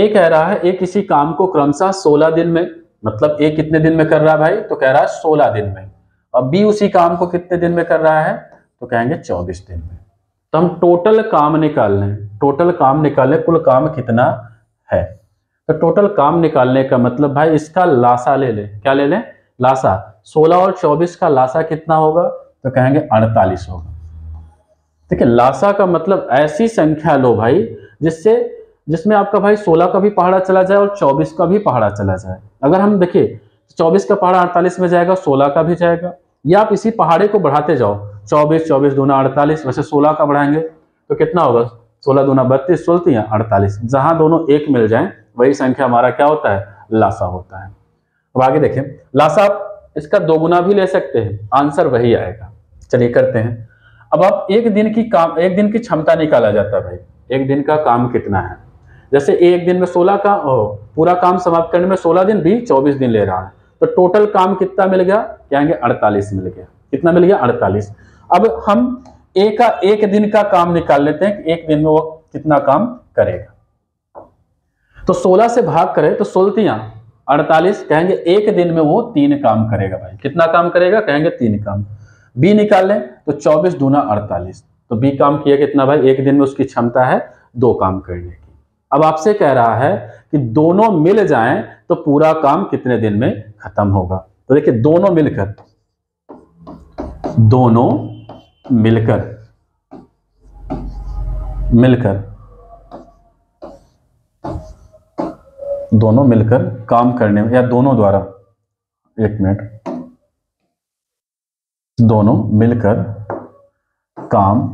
ए कह रहा है ए किसी काम को क्रमशः सोलह दिन में, मतलब ए कितने दिन में कर रहा है भाई, तो कह रहा है सोलह दिन में। अब बी उसी काम को कितने दिन में कर रहा है, तो कहेंगे चौबीस दिन में। तो हम टोटल काम निकाल लें, टोटल काम निकाले कुल काम कितना है, तो टोटल काम निकालने का मतलब भाई इसका लासा ले लें, क्या ले लें, लासा। सोलह और चौबीस का लासा कितना होगा, तो कहेंगे अड़तालीस होगा। देखिए लासा का मतलब ऐसी संख्या लो भाई जिससे जिसमें आपका भाई सोलह का भी पहाड़ा चला जाए और चौबीस का भी पहाड़ा चला जाए। अगर हम देखिए चौबीस का पहाड़ा अड़तालीस में जाएगा, सोलह का भी जाएगा, या आप इसी पहाड़े को बढ़ाते जाओ, चौबीस चौबीस दूना अड़तालीस, वैसे सोलह का बढ़ाएंगे तो कितना होगा, सोलह दूना बत्तीस, सोलती या अड़तालीस, जहां दोनों एक मिल जाए वही संख्या हमारा क्या होता है, लासा होता है। अब आगे देखें लासा आप इसका दोगुना भी ले सकते हैं, आंसर वही आएगा। चलिए करते हैं। अब आप एक दिन की काम एक दिन की क्षमता निकाला जाता है भाई, एक दिन का काम कितना है। जैसे एक दिन में सोलह का पूरा काम समाप्त करने में सोलह दिन, भी चौबीस दिन ले रहा है, तो टोटल काम कितना मिल गया, कहेंगे अड़तालीस मिल गया। कितना मिल गया, अड़तालीस। अब हम ए का एक दिन का काम निकाल लेते हैं कि एक दिन में वो कितना काम करेगा, तो सोलह से भाग करें तो सोलतियां अड़तालीस, कहेंगे एक दिन में वो तीन काम करेगा भाई। कितना काम करेगा, कहेंगे तीन काम। बी निकाल लें तो चौबीस दूना अड़तालीस, तो बी काम किया कितना भाई, एक दिन में उसकी क्षमता है दो काम करने की। अब आपसे कह रहा है कि दोनों मिल जाएं तो पूरा काम कितने दिन में खत्म होगा, तो देखिए दोनों मिलकर दोनों मिलकर मिलकर दोनों मिलकर काम करने में, या दोनों द्वारा, एक मिनट, दोनों मिलकर काम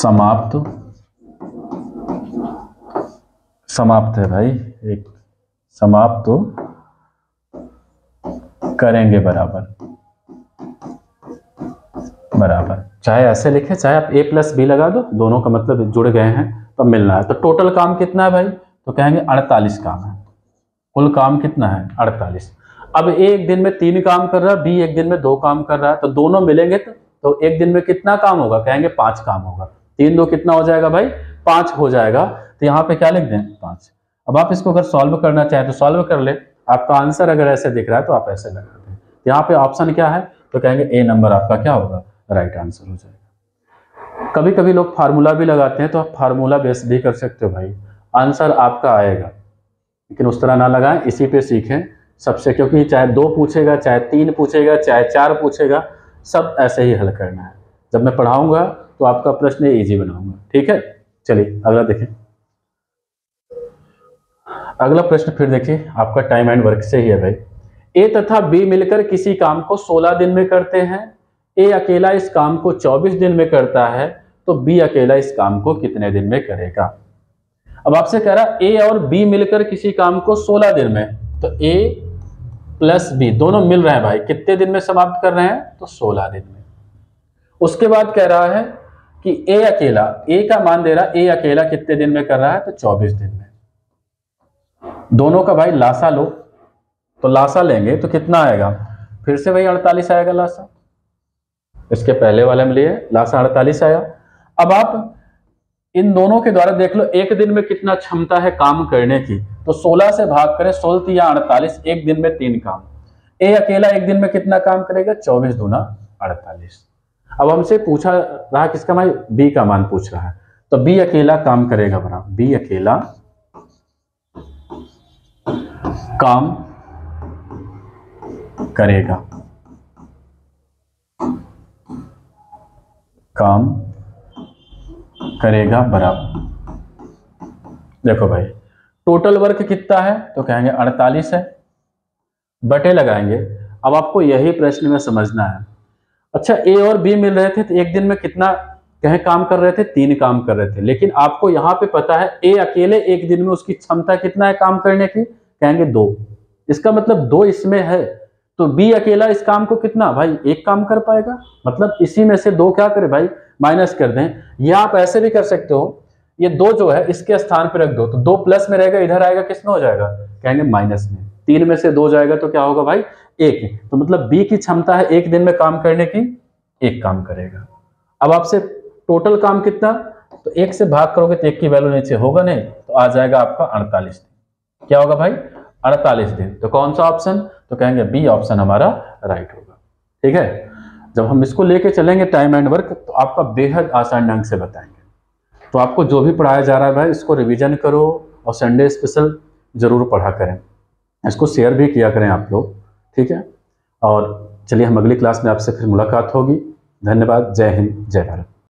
समाप्त समाप्त है भाई, एक समाप्त तो करेंगे बराबर बराबर। चाहे ऐसे लिखे, चाहे आप ए प्लस बी लगा दो, दोनों का मतलब जुड़ गए हैं तो मिलना है। तो टोटल काम कितना है भाई, तो कहेंगे अड़तालीस काम है। कुल काम कितना है, अड़तालीस। अब ए एक दिन में तीन काम कर रहा है, बी एक दिन में दो काम कर रहा है, तो दोनों मिलेंगे तो, तो एक दिन में कितना काम होगा, कहेंगे पांच काम होगा। तीन दो कितना हो जाएगा भाई, पांच हो जाएगा, तो यहाँ पे क्या लिख दें, पांच। अब आप इसको अगर सॉल्व करना चाहें तो सॉल्व कर ले, आपका आंसर अगर ऐसे दिख रहा है तो आप ऐसे लगा दें। यहाँ पे ऑप्शन क्या है, तो कहेंगे ए नंबर आपका क्या होगा, राइट आंसर हो जाएगा। कभी कभी लोग फार्मूला भी लगाते हैं, तो आप फार्मूला बेस भी कर सकते हो भाई, आंसर आपका आएगा, लेकिन उस तरह ना लगाएं, इसी पे सीखें सबसे, क्योंकि चाहे दो पूछेगा, चाहे तीन पूछेगा, चाहे चार पूछेगा, सब ऐसे ही हल करना है। जब मैं पढ़ाऊंगा तो आपका प्रश्न इजी बनाऊंगा, ठीक है। चलिए अगला देखें, अगला प्रश्न फिर देखिए आपका टाइम एंड वर्क से ही है भाई। ए तथा बी मिलकर किसी काम को सोलह दिन में करते हैं, ए अकेला इस काम को चौबीस दिन में करता है, तो बी अकेला इस काम को कितने दिन में करेगा। अब आपसे कह रहा ए और बी मिलकर किसी काम को सोलह दिन में, तो ए प्लस बी दोनों मिल रहे हैं भाई, कितने दिन में समाप्त कर रहे हैं, तो सोलह दिन में। उसके बाद कह रहा है कि ए अकेला, ए का मान दे रहा, ए अकेला कितने दिन में कर रहा है, तो चौबीस दिन में। दोनों का भाई लासा लो, तो लासा लेंगे तो कितना आएगा, फिर से वही अड़तालीस आएगा लासा, इसके पहले वाले में लिए लासा अड़तालीस आया। अब आप इन दोनों के द्वारा देख लो एक दिन में कितना क्षमता है काम करने की, तो सोलह से भाग करें, सोलती या अड़तालीस, एक दिन में तीन काम, ए अकेला एक दिन में कितना काम करेगा, चौबीस दूना अड़तालीस। अब हमसे पूछा रहा किसका मान, बी का मान पूछ रहा है, तो बी अकेला काम करेगा बराबर, बी अकेला काम करेगा, काम करेगा बराबर। देखो भाई टोटल वर्क कितना है, तो कहेंगे अड़तालीस है, बटे लगाएंगे। अब आपको यही प्रश्न में समझना है, अच्छा ए और बी मिल रहे थे तो एक दिन में कितना कहें काम कर रहे थे, तीन काम कर रहे थे, लेकिन आपको यहाँ पे पता है ए अकेले एक दिन में उसकी क्षमता कितना है काम करने की, कहेंगे दो, इसका मतलब दो इसमें है, तो बी अकेला इस काम को कितना भाई एक काम कर पाएगा, मतलब इसी में से दो क्या करे भाई माइनस कर दें। यह आप ऐसे भी कर सकते हो, ये दो जो है इसके स्थान पर रख दो, तो दो प्लस में रहेगा, इधर आएगा किस में हो जाएगा, कहेंगे माइनस में, तीन में से दो जाएगा तो क्या होगा भाई एक, तो मतलब बी की क्षमता है एक दिन में काम करने की, एक काम करेगा। अब आपसे टोटल काम कितना, तो एक से भाग करोगे तो एक की वैल्यू नीचे होगा नहीं, तो आ जाएगा आपका अड़तालीस दिन, क्या होगा भाई अड़तालीस दिन, तो कौन सा ऑप्शन, तो कहेंगे बी ऑप्शन हमारा राइट होगा। ठीक है, जब हम इसको लेके चलेंगे टाइम एंड वर्क तो आपका बेहद आसान ढंग से बताएंगे। तो आपको जो भी पढ़ाया जा रहा है भाई इसको रिविजन करो और संडे स्पेशल जरूर पढ़ा करें, इसको शेयर भी किया करें आप लोग, ठीक है। और चलिए हम अगली क्लास में आपसे फिर मुलाकात होगी। धन्यवाद, जय हिंद, जय भारत।